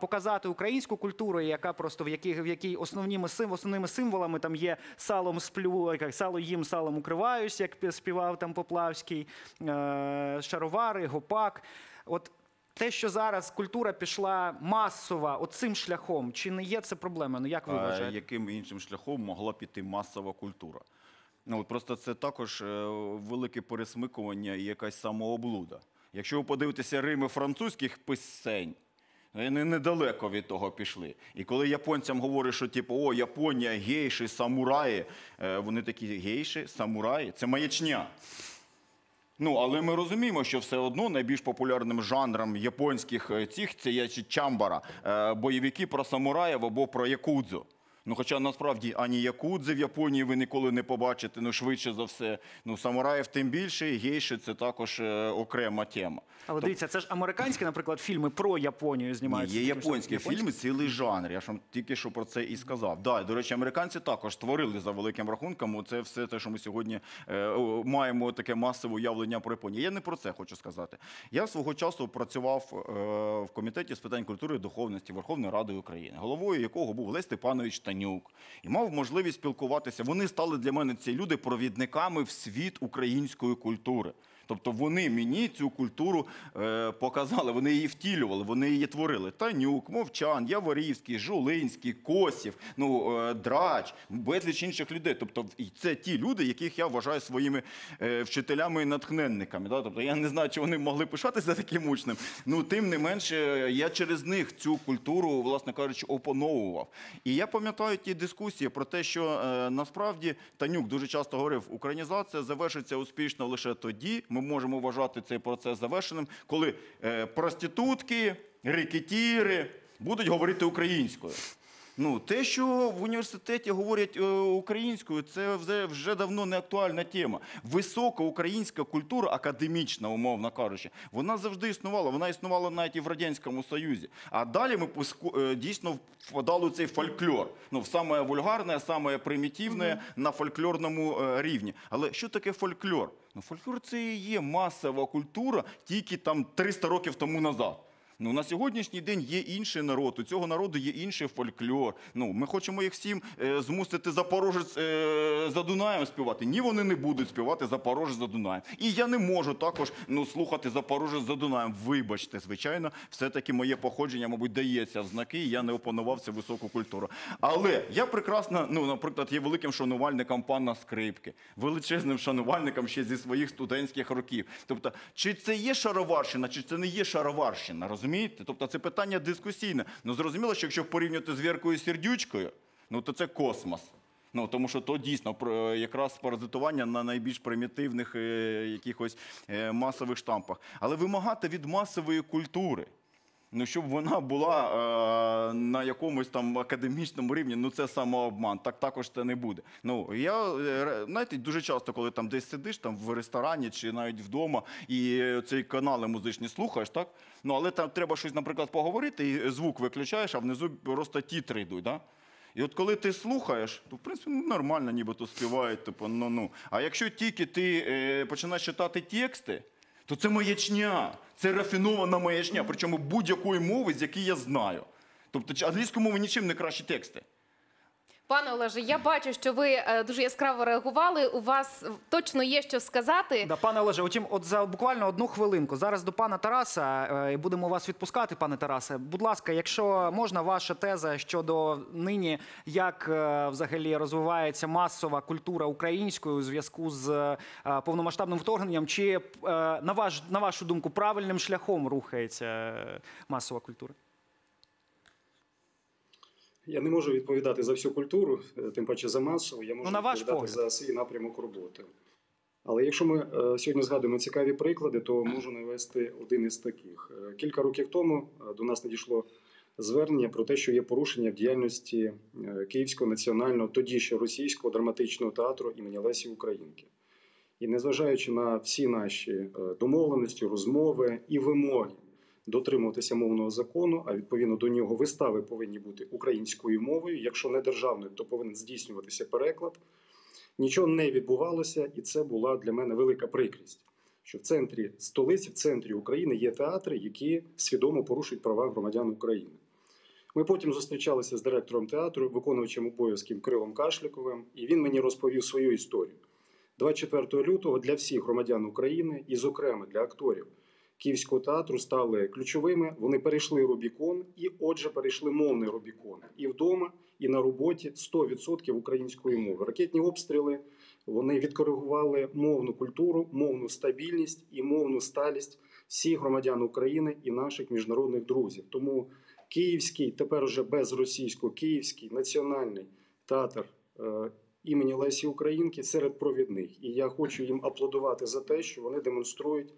показати українську культуру, яка просто, в якій основними основними символами там є салом сплю, як сало їм, салом укриваюсь, як співав там Поплавський, шаровари, гопак. От те, що зараз культура пішла масова оцим шляхом, чи не є це проблема? Ну, як ви вважаєте? Яким іншим шляхом могла піти масова культура? Ну, просто це також велике пересмикування і якась самооблуда. Якщо ви подивитеся рими французьких пісень, вони недалеко від того пішли. І коли японцям говорять, що типу, о, Японія, гейші, самураї, вони такі, гейші, самураї, це маячня. Ну, але ми розуміємо, що все одно найбільш популярним жанром японських цих, це є чамбара, бойовики про самураїв або про якудзу. Ну, хоча насправді ані якудзи в Японії ви ніколи не побачите, ну, швидше за все. Ну, самураїв тим більше, і гейші – це також окрема тема. Але дивіться, це ж американські, наприклад, фільми про Японію знімаються? Ні, є японські фільми, цілий жанр, я ж вам тільки що про це і сказав. Так, до речі, американці також створили, за великим рахунком, це все те, що ми сьогодні маємо таке масове уявлення про Японію. Я не про це хочу сказати. Я свого часу працював в Комітеті з питань культури і духовності Верховної Ради України, головою якого був Лесь Степанович Танюк. Танюк. І мав можливість спілкуватися. Вони стали для мене, ці люди, провідниками в світ української культури. Тобто вони мені цю культуру е, показали, вони її втілювали, вони її творили. Танюк, Мовчан, Яворівський, Жулинський, Косів, ну, е, Драч, безліч інших людей. Тобто це ті люди, яких я вважаю своїми е, вчителями і натхненниками. Да? Тобто я не знаю, чи вони могли пишатися таким учнем. Ну, тим не менше, я через них цю культуру, власне кажучи, опановував. І я пам'ятаю ті дискусії про те, що е, насправді Танюк дуже часто говорив, українізація завершиться успішно лише тоді, ми можемо вважати цей процес завершеним, коли е, проститутки, рекетіри будуть говорити українською. Ну, те, що в університеті говорять е, українською, це вже, вже давно не актуальна тема. Висока українська культура, академічна, умовно кажучи, вона завжди існувала. Вона існувала навіть і в Радянському Союзі. А далі ми е, дійсно впадали у цей фольклор. Ну, в саме вульгарне, саме примітивне, mm-hmm. на фольклорному е, рівні. Але що таке фольклор? Ну, фольклор – це і є масова культура тільки там триста років тому назад. Ну, на сьогоднішній день є інший народ, у цього народу є інший фольклор. Ну, ми хочемо їх всім е, змусити «Запорожець е, за Дунаєм» співати. Ні, вони не будуть співати «Запорожець за Дунаєм». І я не можу також ну, слухати «Запорожець за Дунаєм». Вибачте, звичайно, все-таки моє походження, мабуть, дається в знаки, і я не опанував цю високу культуру. Але я прекрасно, ну, наприклад, є великим шанувальником пана Скрипки, величезним шанувальником ще зі своїх студентських років. Тобто, чи це є шароварщина, чи це не є шароварщина, розумієте? Тобто це питання дискусійне. Ну, зрозуміло, що якщо порівнювати з Віркою Сердючкою, ну, то це космос. Ну, тому що то дійсно якраз паразитування на найбільш примітивних е, якихось е, масових штампах. Але вимагати від масової культури, ну, щоб вона була е, на якомусь там академічному рівні, ну, це самообман, так також це не буде. Ну, я, знаєте, дуже часто, коли там десь сидиш, там в ресторані чи навіть вдома, і ці канали музичні слухаєш, так? Ну, але там треба щось, наприклад, поговорити, і звук виключаєш, а внизу просто тітри йдуть, да? І от коли ти слухаєш, то, в принципі, ну, нормально нібито співають, типу, ну-ну. А якщо тільки ти е, починаєш читати тексти, то це маячня, це рафінована маячня, причому будь-якої мови, з якої я знаю. Тобто англійською мовою нічим не кращі тексти. Пане Олеже, я бачу, що ви дуже яскраво реагували, у вас точно є що сказати. Да, пане Олеже, утім, от за буквально одну хвилинку. Зараз до пана Тараса, і будемо вас відпускати, пане Тарасе. Будь ласка, якщо можна, ваша теза щодо нині, як взагалі розвивається масова культура українською у зв'язку з повномасштабним вторгненням, чи, на, ваш, на вашу думку, правильним шляхом рухається масова культура? Я не можу відповідати за всю культуру, тим паче за масову, я можу ну, відповідати за свій напрямок роботи. Але якщо ми е, сьогодні згадуємо цікаві приклади, то можу навести один із таких. Кілька років тому до нас надійшло звернення про те, що є порушення в діяльності Київського національного, тоді ще російського драматичного театру імені Лесі Українки. І незважаючи на всі наші домовленості, розмови і вимоги, дотримуватися мовного закону, а відповідно до нього вистави повинні бути українською мовою, якщо не державною, то повинен здійснюватися переклад. Нічого не відбувалося, і це була для мене велика прикрість, що в центрі столиці, в центрі України є театри, які свідомо порушують права громадян України. Ми потім зустрічалися з директором театру, виконувачем обов'язків Кирилом Кашликовим, і він мені розповів свою історію. двадцять четвертого лютого для всіх громадян України, і зокрема для акторів Київського театру, стали ключовими, вони перейшли Рубікон і, отже, перейшли мовний Рубікон. І вдома, і на роботі сто відсотків української мови. Ракетні обстріли, вони відкоригували мовну культуру, мовну стабільність і мовну сталість всіх громадян України і наших міжнародних друзів. Тому Київський, тепер уже без російського, Київський національний театр імені Лесі Українки серед провідних. І я хочу їм аплодувати за те, що вони демонструють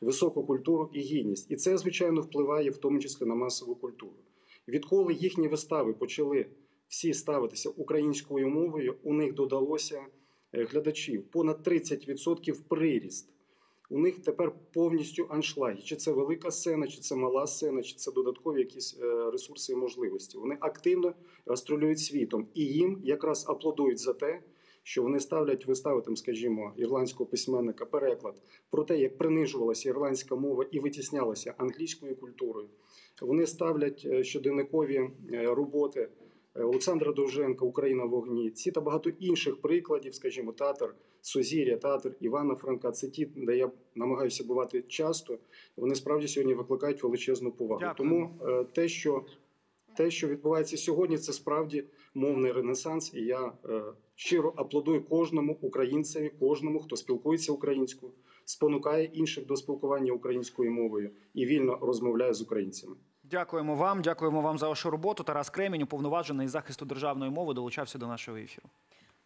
високу культуру і гідність. І це, звичайно, впливає в тому числі на масову культуру. Відколи їхні вистави почали всі ставитися українською мовою, у них додалося глядачів. Понад тридцять відсотків приріст. У них тепер повністю аншлаги. Чи це велика сцена, чи це мала сцена, чи це додаткові якісь ресурси і можливості. Вони активно гастролюють світом. І їм якраз аплодують за те, що вони ставлять вистави, там, скажімо, ірландського письменника переклад про те, як принижувалася ірландська мова і витіснялася англійською культурою. Вони ставлять щоденникові роботи Олександра Довженка «Україна в вогні». Ці та багато інших прикладів, скажімо, театр Сузір'я, театр Івана Франка, це ті, де я намагаюся бувати часто, вони справді сьогодні викликають величезну повагу. Дякую. Тому те що, те, що відбувається сьогодні, це справді мовний ренесанс, і я щиро аплодую кожному українцеві, кожному, хто спілкується українською, спонукає інших до спілкування українською мовою і вільно розмовляє з українцями. Дякуємо вам, дякуємо вам за вашу роботу. Тарас Кремінь, уповноважений із захисту державної мови, долучався до нашого ефіру.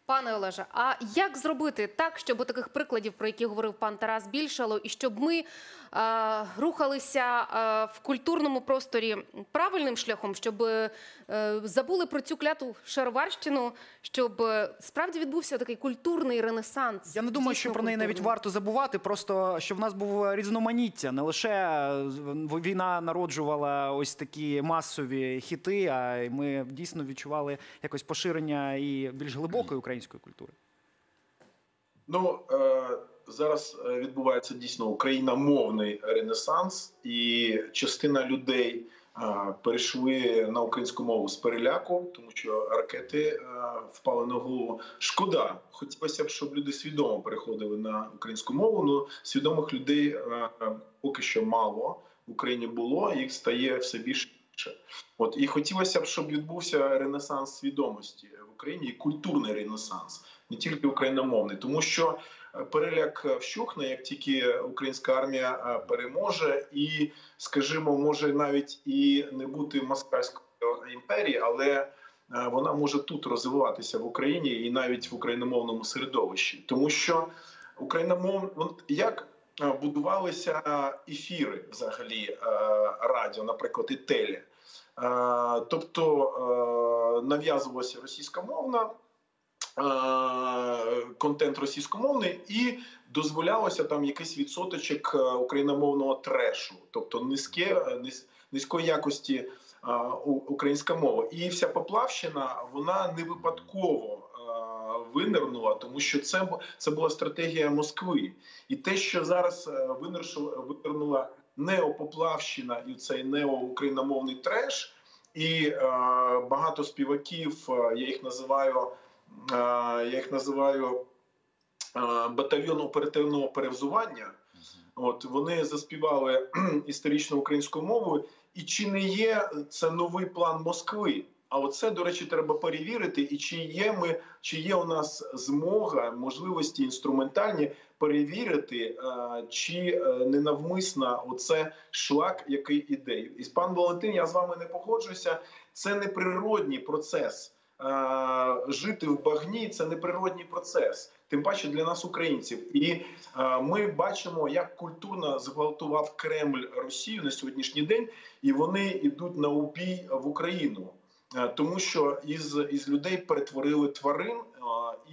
Пане Олеже, а як зробити так, щоб таких прикладів, про які говорив пан Тарас, більшало, і щоб ми е, рухалися е, в культурному просторі правильним шляхом, щоб е, забули про цю кляту шароварщину, щоб е, справді відбувся такий культурний ренесанс? Я не думаю, що про неї навіть варто забувати, просто щоб в нас був різноманіття. Не лише війна народжувала ось такі масові хіти, а ми дійсно відчували якось поширення і більш глибокої української культури. Ну, зараз відбувається дійсно україномовний ренесанс, і частина людей перейшли на українську мову з переляку, тому що ракети впали на голову. Шкода. Хотілося б, щоб люди свідомо переходили на українську мову, але свідомих людей поки що мало в Україні було, їх стає все більше. От, і хотілося б, щоб відбувся ренесанс свідомості в Україні, і культурний ренесанс, не тільки україномовний. Тому що переляк вщухне, як тільки українська армія переможе, і, скажімо, може навіть і не бути москальської імперії, але вона може тут розвиватися в Україні і навіть в україномовному середовищі. Тому що україномов... як будувалися ефіри взагалі радіо, наприклад, і теле. Тобто нав'язувалася російськомовна, контент російськомовний, і дозволялося там якийсь відсоточок україномовного трешу, тобто низьке, низької якості українська мова. І вся Поплавщина, вона не випадково винирнула, тому що це, це була стратегія Москви. І те, що зараз винирнула неопоплавщина і цей неоукраїномовний треш, і е, багато співаків, я їх називаю, е, я їх називаю е, батальйон оперативного перевзування, от, вони заспівали історично українською мовою, і чи не є це новий план Москви? А оце, до речі, треба перевірити, і чи є, ми, чи є у нас змога, можливості інструментальні перевірити, чи ненавмисно оце шлак, який іде. І, пан Валентин, я з вами не погоджуюся, це неприродній процес. Жити в багні – це неприродній процес, тим паче для нас, українців. І ми бачимо, як культурно зґвалтував Кремль Росію на сьогоднішній день, і вони йдуть на убій в Україну. Тому що із, із людей перетворили тварин,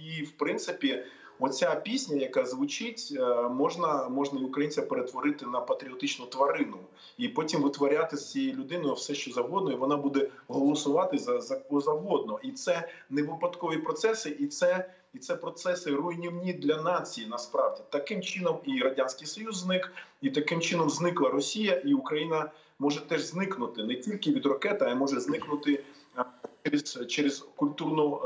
і, в принципі, оця пісня, яка звучить, можна, можна українця перетворити на патріотичну тварину. І потім витворяти з цією людиною все, що завгодно, і вона буде голосувати за, за кого завгодно. І це не випадкові процеси, і це, і це процеси руйнівні для нації, насправді. Таким чином і Радянський Союз зник, і таким чином зникла Росія, і Україна може теж зникнути не тільки від ракет, а й може зникнути через, через культурну,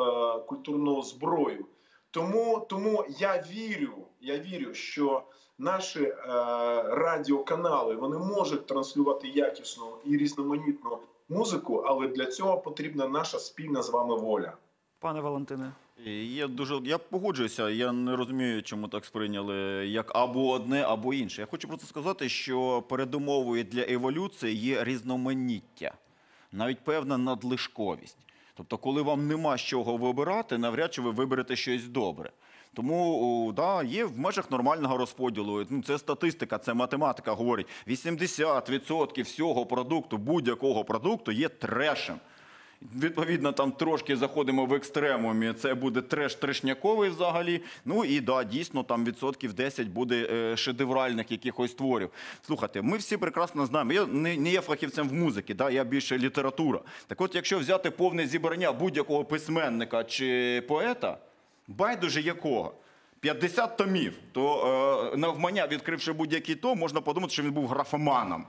культурну зброю. Тому, тому я вірю, я вірю, що наші е, радіоканали, вони можуть транслювати якісну і різноманітну музику, але для цього потрібна наша спільна з вами воля. Пане Валентине. Я дуже я погоджуюся, я не розумію, чому так сприйняли як або одне, або інше. Я хочу просто сказати, що передумовою для еволюції є різноманіття, навіть певна надлишковість. Тобто, коли вам нема з чого вибирати, навряд чи ви виберете щось добре. Тому, да, є в межах нормального розподілу. Ну, це статистика, це математика говорить. вісімдесят відсотків всього продукту, будь-якого продукту є трешем. Відповідно, там трошки заходимо в екстремумі, це буде треш-трешняковий взагалі. Ну і, да, дійсно, там відсотків десять буде е, шедевральних якихось творів. Слухайте, ми всі прекрасно знаємо, я не, не є фахівцем в музиці, да, я більше література. Так от, якщо взяти повне зібрання будь-якого письменника чи поета, байдуже якого, п'ятдесят томів, то е, навмання, відкривши будь-який том, можна подумати, що він був графоманом.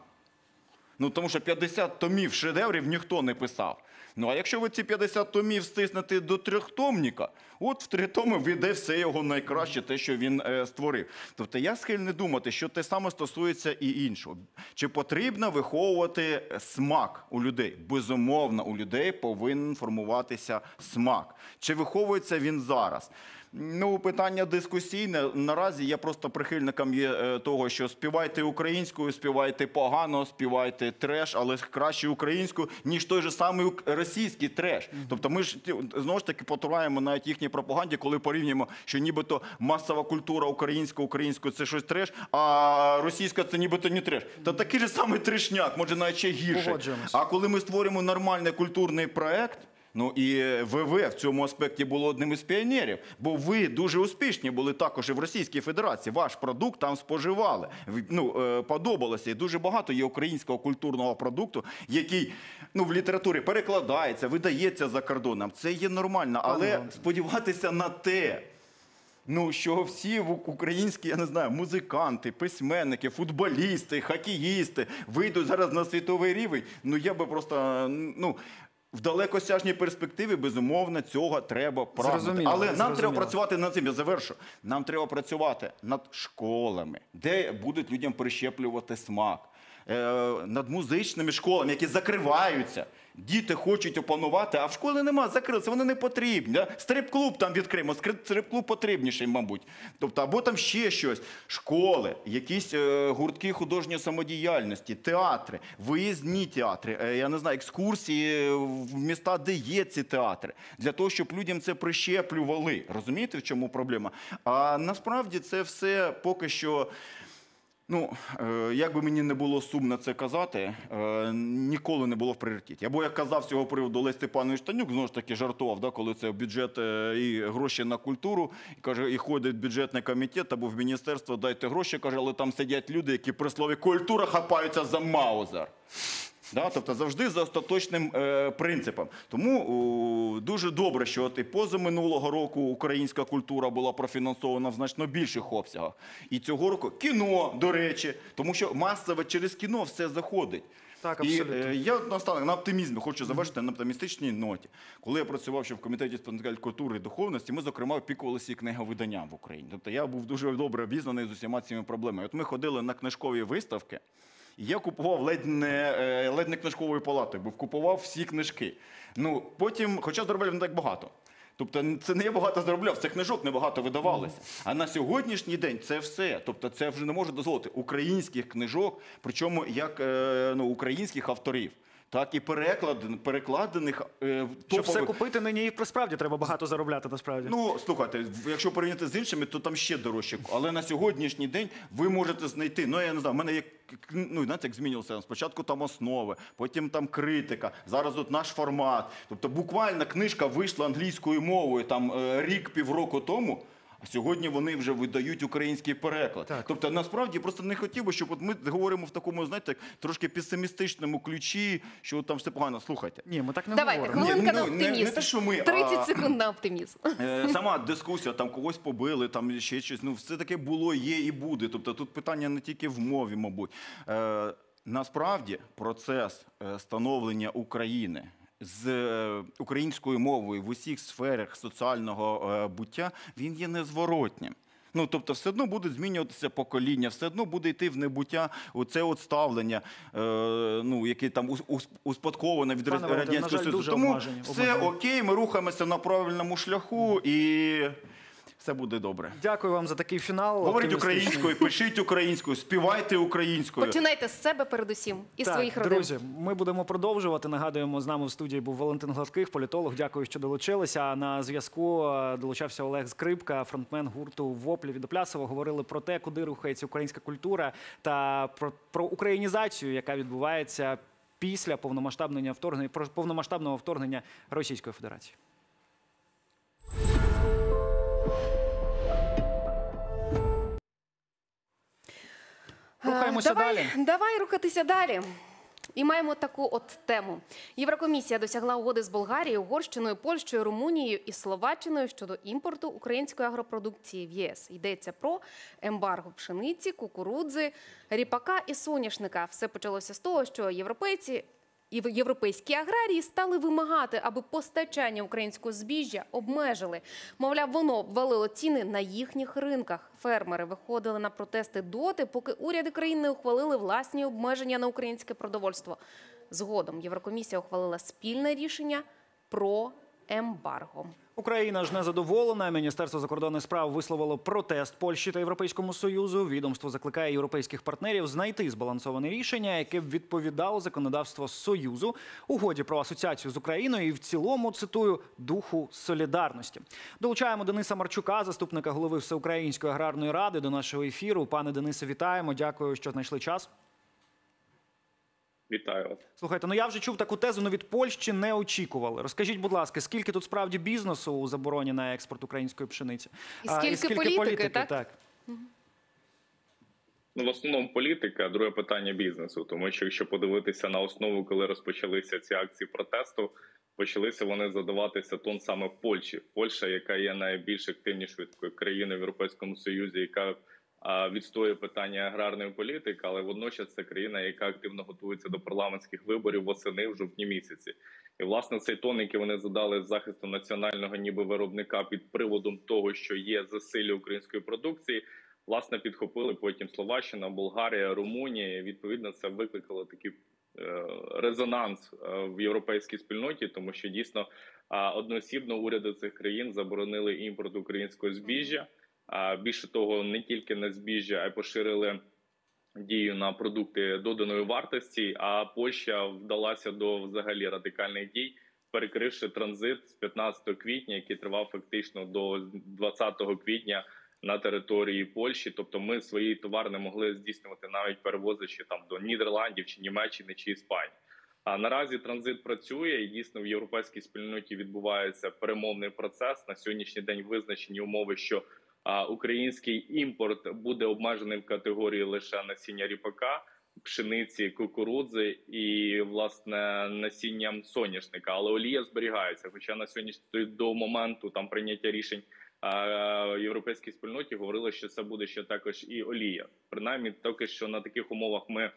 Ну, тому що п'ятдесят томів шедеврів ніхто не писав. Ну, а якщо ви ці п'ятдесят томів стиснете до трьохтомника, от в три томи вийде все його найкраще, те, що він е, створив. Тобто я схильний думати, що те саме стосується і іншого. Чи потрібно виховувати смак у людей? Безумовно, у людей повинен формуватися смак. Чи виховується він зараз? Ну, питання дискусійне. Наразі я просто прихильником є того, що співайте українською, співайте погано, співайте треш, але краще українською, ніж той же самий російський треш. Тобто ми ж, знову ж таки, потураємо навіть їхній пропаганді, коли порівнюємо, що нібито масова культура українська, українською – це щось треш, а російська – це нібито не треш. Та такий же самий трешняк, може навіть ще гірше. А коли ми створюємо нормальний культурний проект, ну і ВВ в цьому аспекті було одним із піонерів, бо ви дуже успішні були також і в Російській Федерації. Ваш продукт там споживали, ну, подобалося. І дуже багато є українського культурного продукту, який, ну, в літературі перекладається, видається за кордоном. Це є нормально, але сподіватися на те, ну, що всі українські, я не знаю, музиканти, письменники, футболісти, хокеїсти вийдуть зараз на світовий рівень, ну, я би просто, ну... В далекосяжній перспективі, безумовно, цього треба прагнути. Але нам треба працювати над цим, я завершу. Нам треба працювати над школами, де будуть людям прищеплювати смак, над музичними школами, які закриваються. Діти хочуть опанувати, а в школі нема, закрилися, вони не потрібні. Стрип-клуб там відкриємо, стрип-клуб потрібніший, мабуть. Тобто, або там ще щось. Школи, якісь гуртки художньої самодіяльності, театри, виїзні театри, я не знаю, екскурсії в міста, де є ці театри. Для того, щоб людям це прищеплювали. Розумієте, в чому проблема? А насправді це все поки що... Ну, як би мені не було сумно це казати, ніколи не було в пріоритеті. Або, як казав з цього приводу Лесь Степанович Танюк, знову ж таки жартував, коли це бюджет і гроші на культуру, і ходить в бюджетний комітет або в міністерство, дайте гроші, але там сидять люди, які при слові «культура» хапаються за маузер. Тобто завжди за остаточним принципом. Тому дуже добре, що і позаминулого року українська культура була профінансована в значно більших обсягах. І цього року кіно, до речі, тому що масово через кіно все заходить. І я на оптимізмі хочу завершити, на оптимістичній ноті. Коли я працював ще в Комітеті з культури і духовності, ми, зокрема, опікувалися і книговиданням в Україні. Тобто я був дуже добре обізнаний з усіма цими проблемами. От ми ходили на книжкові виставки, я купував ледь не книжковою палатою, бо купував всі книжки. Ну, потім, хоча заробляв не так багато. Тобто це не я багато заробляв, це книжок небагато видавалося. А на сьогоднішній день це все. Тобто це вже не може дозволити українських книжок, причому як українських авторів. Так, і перекладених... Щоб все купити, нині їх справді треба багато заробляти, насправді. Ну, слухайте, якщо порівняти з іншими, то там ще дорожче. Але на сьогоднішній день ви можете знайти... Ну, я не знаю, в мене є... Ну, знаєте, як змінилося? Спочатку там основи, потім там критика, зараз от наш формат. Тобто буквально книжка вийшла англійською мовою там рік-півроку тому, а сьогодні вони вже видають український переклад. Тобто, насправді, просто не хотів би, щоб ми говоримо в такому, знаєте, трошки песимістичному ключі, що там все погано. Слухайте. Ні, ми так не говоримо. Давайте, хвилинка на оптимізм. тридцять секунд на оптимізм. Сама дискусія, там когось побили, там ще щось. Ну, все таке було, є і буде. Тобто, тут питання не тільки в мові, мабуть. Насправді, процес становлення України з українською мовою в усіх сферах соціального буття, він є незворотнім. Ну, тобто, все одно будуть змінюватися покоління, все одно буде йти в небуття оце от ставлення, яке там успадковане від Радянського Союзу. Тому все окей, ми рухаємося на правильному шляху і... Все буде добре. Дякую вам за такий фінал. Говоріть українською, пишіть українською, співайте українською. Починайте з себе передусім і своїх родин. Друзі, ми будемо продовжувати. Нагадуємо, з нами в студії був Валентин Гладких, політолог. Дякую, що долучилися. На зв'язку долучався Олег Скрипка, фронтмен гурту «Воплі Відоплясова». Говорили про те, куди рухається українська культура та про українізацію, яка відбувається після повномасштабного вторгнення Російської Федерації. Рухаємося далі. Давай рухатися далі. І маємо таку от тему. Єврокомісія досягла угоди з Болгарією, Угорщиною, Польщею, Румунією і Словаччиною щодо імпорту української агропродукції в Є С. Йдеться про ембарго пшениці, кукурудзи, ріпака і соняшника. Все почалося з того, що європейці... І європейські аграрії стали вимагати, аби постачання українського збіжжя обмежили. Мовляв, воно валило ціни на їхніх ринках. Фермери виходили на протести доти, поки уряди країн не ухвалили власні обмеження на українське продовольство. Згодом Єврокомісія ухвалила спільне рішення про ембарго. Україна ж незадоволена. Міністерство закордонних справ висловило протест Польщі та Європейському Союзу. Відомство закликає європейських партнерів знайти збалансоване рішення, яке б відповідало законодавству Союзу, угоді про асоціацію з Україною і в цілому, цитую, духу солідарності. Долучаємо Дениса Марчука, заступника голови Всеукраїнської аграрної ради, до нашого ефіру. Пане Денисе, вітаємо. Дякую, що знайшли час. Вітаю. Слухайте, ну я вже чув таку тезу, але від Польщі не очікували. Розкажіть, будь ласка, скільки тут справді бізнесу у забороні на експорт української пшениці? І скільки, а, і скільки політики, політики, так? так? Угу. Ну, в основному політика, друге питання бізнесу. Тому що якщо подивитися на основу, коли розпочалися ці акції протесту, почалися вони задаватися тон саме в Польщі. Польща, яка є найбільш активнішою країною в Європейському Союзі, яка... відстоює питання аграрної політики, але водночас це країна, яка активно готується до парламентських виборів восени в жовтні місяці. І, власне, цей тон, який вони задали з захисту національного ніби виробника під приводом того, що є засилля української продукції, власне, підхопили потім Словаччина, Болгарія, Румунія. І, відповідно, це викликало такий резонанс в європейській спільноті, тому що, дійсно, одноосібно уряди цих країн заборонили імпорт українського збіжжя. Більше того, не тільки на збіжжя, а й поширили дію на продукти доданої вартості, а Польща вдалася до взагалі радикальних дій, перекривши транзит з п'ятнадцятого квітня, який тривав фактично до двадцятого квітня на території Польщі. Тобто ми свої товари не могли здійснювати, навіть перевозячи там до Нідерландів, чи Німеччини, чи Іспанії. А наразі транзит працює, і дійсно в європейській спільноті відбувається перемовний процес. На сьогоднішній день визначені умови, що український імпорт буде обмежений в категорії лише насіння ріпака, пшениці, кукурудзи і, власне, насінням соняшника. Але олія зберігається, хоча на сьогоднішній до моменту там прийняття рішень в європейській спільноті говорили, що це буде ще також і олія. Принаймні, тільки що на таких умовах ми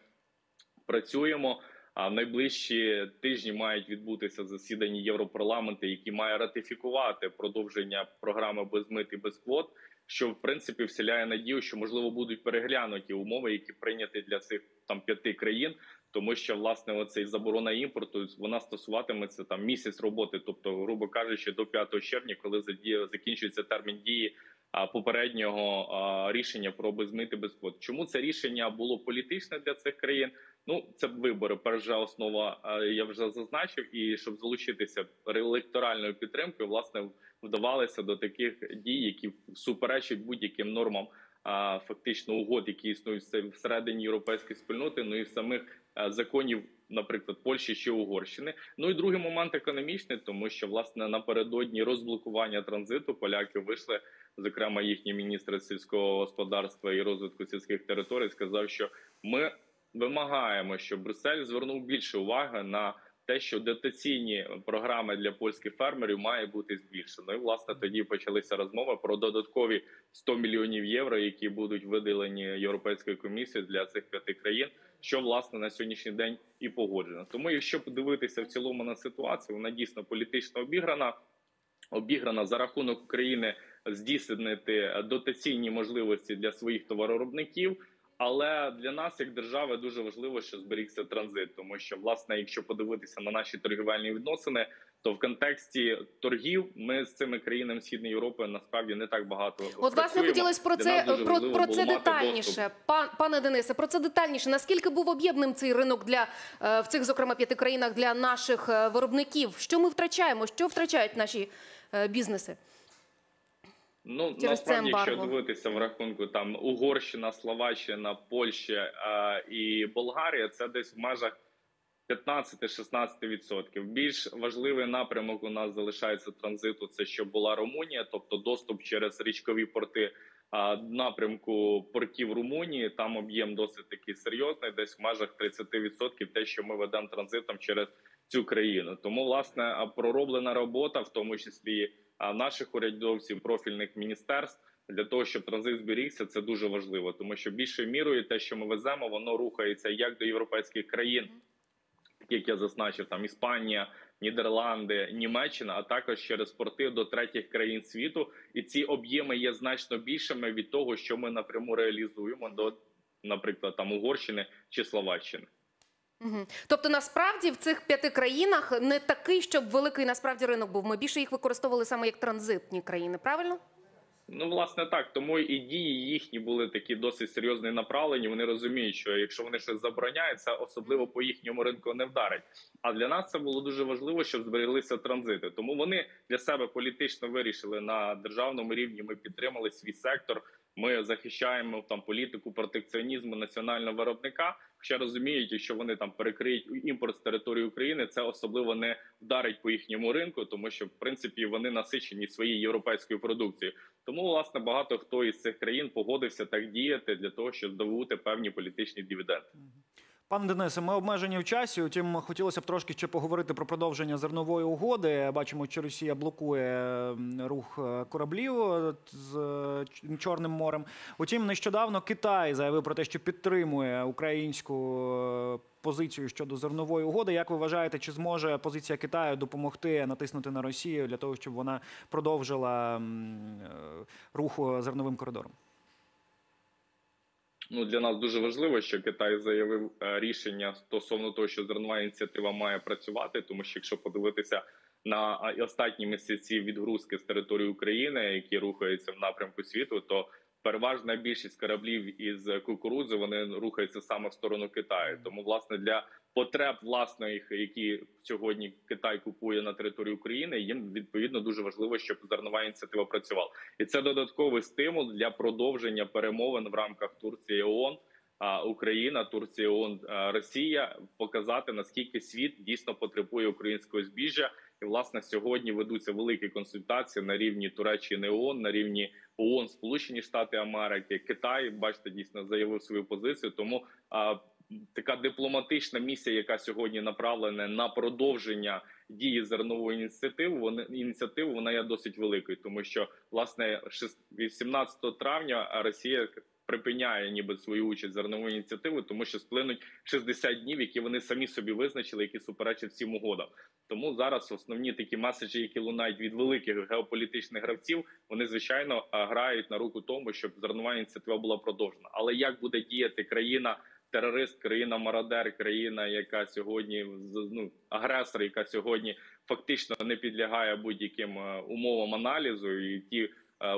працюємо. А в найближчі тижні мають відбутися засідання Європарламенту, який має ратифікувати продовження програми «Без мит і без квот», що, в принципі, вселяє надію, що, можливо, будуть переглянуті умови, які прийняті для цих там п'яти країн, тому що, власне, оцей заборона імпорту, вона стосуватиметься там місяць роботи, тобто, грубо кажучи, до п'ятого червня, коли закінчується термін дії попереднього рішення про без мит і без квот. Чому це рішення було політичне для цих країн? Ну, це вибори, перша основа, я вже зазначив, і щоб залучитися електоральною підтримкою, власне, вдавалися до таких дій, які суперечать будь-яким нормам фактично угод, які існують всередині європейської спільноти, ну і самих законів, наприклад, Польщі чи Угорщини. Ну і другий момент економічний, тому що, власне, напередодні розблокування транзиту поляки вийшли, зокрема, їхній міністр сільського господарства і розвитку сільських територій сказав, що ми вимагаємо, щоб Брюссель звернув більше уваги на те, що дотаційні програми для польських фермерів має бути збільшено. І, власне, тоді почалися розмови про додаткові сто мільйонів євро, які будуть виділені Європейською комісією для цих п'яти країн, що, власне, на сьогоднішній день і погоджено. Тому, якщо подивитися в цілому на ситуацію, вона дійсно політично обіграна, обіграна за рахунок України здійснити дотаційні можливості для своїх товаровиробників. Але для нас, як держави, дуже важливо, що зберігся транзит, тому що, власне, якщо подивитися на наші торгівельні відносини, то в контексті торгів ми з цими країнами Східної Європи, насправді, не так багато працюємо. От, власне, хотілося про це, про, про це детальніше. Пан, пане Денисе, про це детальніше. Наскільки був об'ємним цей ринок для, в цих, зокрема, п'яти країнах для наших виробників? Що ми втрачаємо? Що втрачають наші бізнеси? Ну, насправді, якщо дивитися в рахунку, там, Угорщина, Словаччина, Польща а, і Болгарія, це десь в межах п'ятнадцять-шістнадцять відсотків. Більш важливий напрямок у нас залишається транзиту, це що була Румунія, тобто доступ через річкові порти напрямку портів Румунії, там об'єм досить таки серйозний, десь в межах тридцять відсотків те, що ми ведемо транзитом через цю країну. Тому, власне, пророблена робота, в тому числі наших урядовців, профільних міністерств, для того, щоб транзит зберігся, це дуже важливо. Тому що більшою мірою те, що ми веземо, воно рухається як до європейських країн, як я зазначив, там Іспанія, Нідерланди, Німеччина, а також через порти до третіх країн світу. І ці об'єми є значно більшими від того, що ми напряму реалізуємо до, наприклад, там Угорщини чи Словаччини. Угу. Тобто, насправді, в цих п'яти країнах не такий, щоб великий насправді ринок був. Ми більше їх використовували саме як транзитні країни, правильно? Ну, власне, так. Тому і дії їхні були такі досить серйозні направлені. Вони розуміють, що якщо вони щось забороняють, це особливо по їхньому ринку не вдарить. А для нас це було дуже важливо, щоб збереглися транзити. Тому вони для себе політично вирішили на державному рівні. Ми підтримали свій сектор. Ми захищаємо там політику протекціонізму національного виробника. Хоча розуміють, якщо вони там перекриють імпорт з території України, це особливо не вдарить по їхньому ринку, тому що в принципі вони насичені своєю європейською продукцією. Тому, власне, багато хто із цих країн погодився так діяти для того, щоб здобути певні політичні дивіденди. Пане Денисе, ми обмежені в часі, утім хотілося б трошки ще поговорити про продовження зернової угоди. Бачимо, що Росія блокує рух кораблів з Чорним морем. Утім, нещодавно Китай заявив про те, що підтримує українську позицію щодо зернової угоди. Як ви вважаєте, чи зможе позиція Китаю допомогти натиснути на Росію для того, щоб вона продовжила рух зерновим коридором? Ну, для нас дуже важливо, що Китай заявив рішення стосовно того, що зернова ініціатива має працювати, тому що якщо подивитися на останні місяці відгрузки з території України, які рухаються в напрямку світу, то переважна більшість кораблів із кукурудзи, вони рухаються саме в сторону Китаю. Тому, власне, для потреб власних, які сьогодні Китай купує на території України, їм, відповідно, дуже важливо, щоб зернова ініціатива працювала. І це додатковий стимул для продовження перемовин в рамках Турції ООН, Україна, Турція, ООН, Росія, показати, наскільки світ дійсно потребує українського збіжжя. І, власне, сьогодні ведуться великі консультації на рівні Туреччини ООН, на рівні ООН, Сполучені Штати Америки, Китай, бачите, дійсно заявив свою позицію. Тому а, така дипломатична місія, яка сьогодні направлена на продовження дії зернової ініціативи, вона, ініціативи, вона є досить великою. Тому що, власне, вісімнадцятого травня Росія припиняє ніби свою участь зернової ініціативи, тому що сплинуть шістдесят днів, які вони самі собі визначили, які суперечать всім угодам. Тому зараз основні такі меседжі, які лунають від великих геополітичних гравців, вони, звичайно, грають на руку тому, щоб зернова ініціатива була продовжена. Але як буде діяти країна-терорист, країна-мародер, країна, яка сьогодні, ну, агресор, яка сьогодні фактично не підлягає будь-яким умовам аналізу, і ті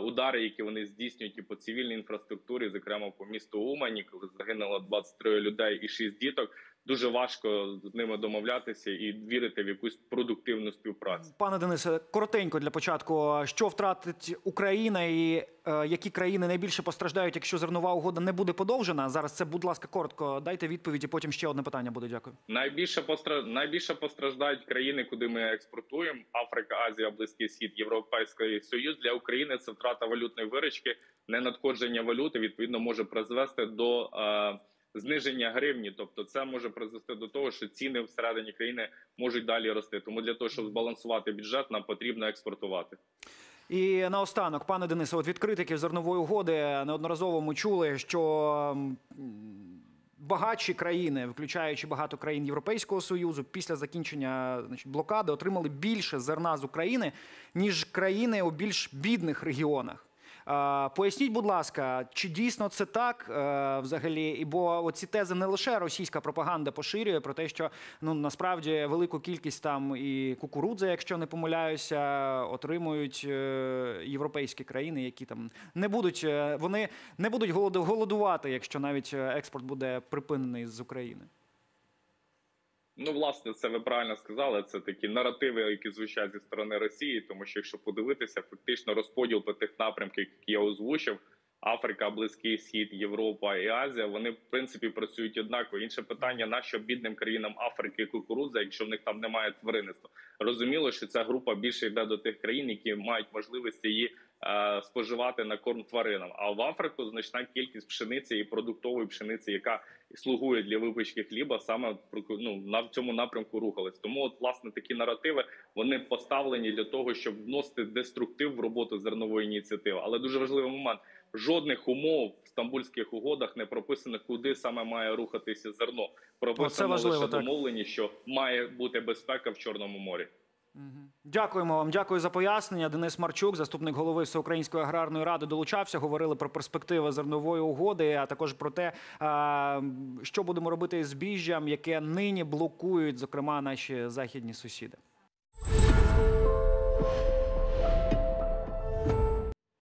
удари, які вони здійснюють і по цивільній інфраструктурі, зокрема по місту Умані, коли загинуло двадцять три людей і шість діток, дуже важко з ними домовлятися і вірити в якусь продуктивну співпрацю. Пане Денисе, коротенько для початку, що втратить Україна і е, які країни найбільше постраждають, якщо зернова угода не буде подовжена? Зараз це, будь ласка, коротко дайте відповідь, і потім ще одне питання буде. Дякую. Найбільше постра... найбільше постраждають країни, куди ми експортуємо: Африка, Азія, Близький Схід, Європейський Союз. Для України це втрата валютної виручки, ненадходження валюти, відповідно, може призвести до е... зниження гривні, тобто це може призвести до того, що ціни всередині країни можуть далі рости. Тому для того, щоб збалансувати бюджет, нам потрібно експортувати. І наостанок, пане Денисе, от від критиків зернової угоди неодноразово ми чули, що багатші країни, включаючи багато країн Європейського Союзу, після закінчення, значить, блокади отримали більше зерна з України, ніж країни у більш бідних регіонах. Поясніть, будь ласка, чи дійсно це так взагалі? Бо оці тези не лише російська пропаганда поширює про те, що, ну, насправді велику кількість там і кукурудзи, якщо не помиляюся, отримують європейські країни, які там не будуть, вони не будуть голодувати, якщо навіть експорт буде припинений з України. Ну, власне, це ви правильно сказали, це такі наративи, які звучать зі сторони Росії, тому що, якщо подивитися, фактично розподіл по тих напрямках, які я озвучив, Африка, Близький Схід, Європа і Азія, вони, в принципі, працюють однаково. Інше питання, нащо бідним країнам Африки кукурудза, якщо в них там немає тваринництва? Розуміло, що ця група більше йде до тих країн, які мають можливість її е, споживати на корм тваринам. А в Африку значна кількість пшениці і продуктової пшениці, яка слугує для випічки хліба, саме ну, на в цьому напрямку рухалась. Тому, от, власне, такі наративи, вони поставлені для того, щоб вносити деструктив в роботу зернової ініціативи. Але дуже важливий момент – жодних умов в Стамбульських угодах не прописано, куди саме має рухатися зерно. Прописано лише домовлені, що має бути безпека в Чорному морі. Дякуємо вам, дякую за пояснення. Денис Марчук, заступник голови Всеукраїнської аграрної ради, долучався. Говорили про перспективи зернової угоди, а також про те, що будемо робити з збіжжям, яке нині блокують, зокрема, наші західні сусіди.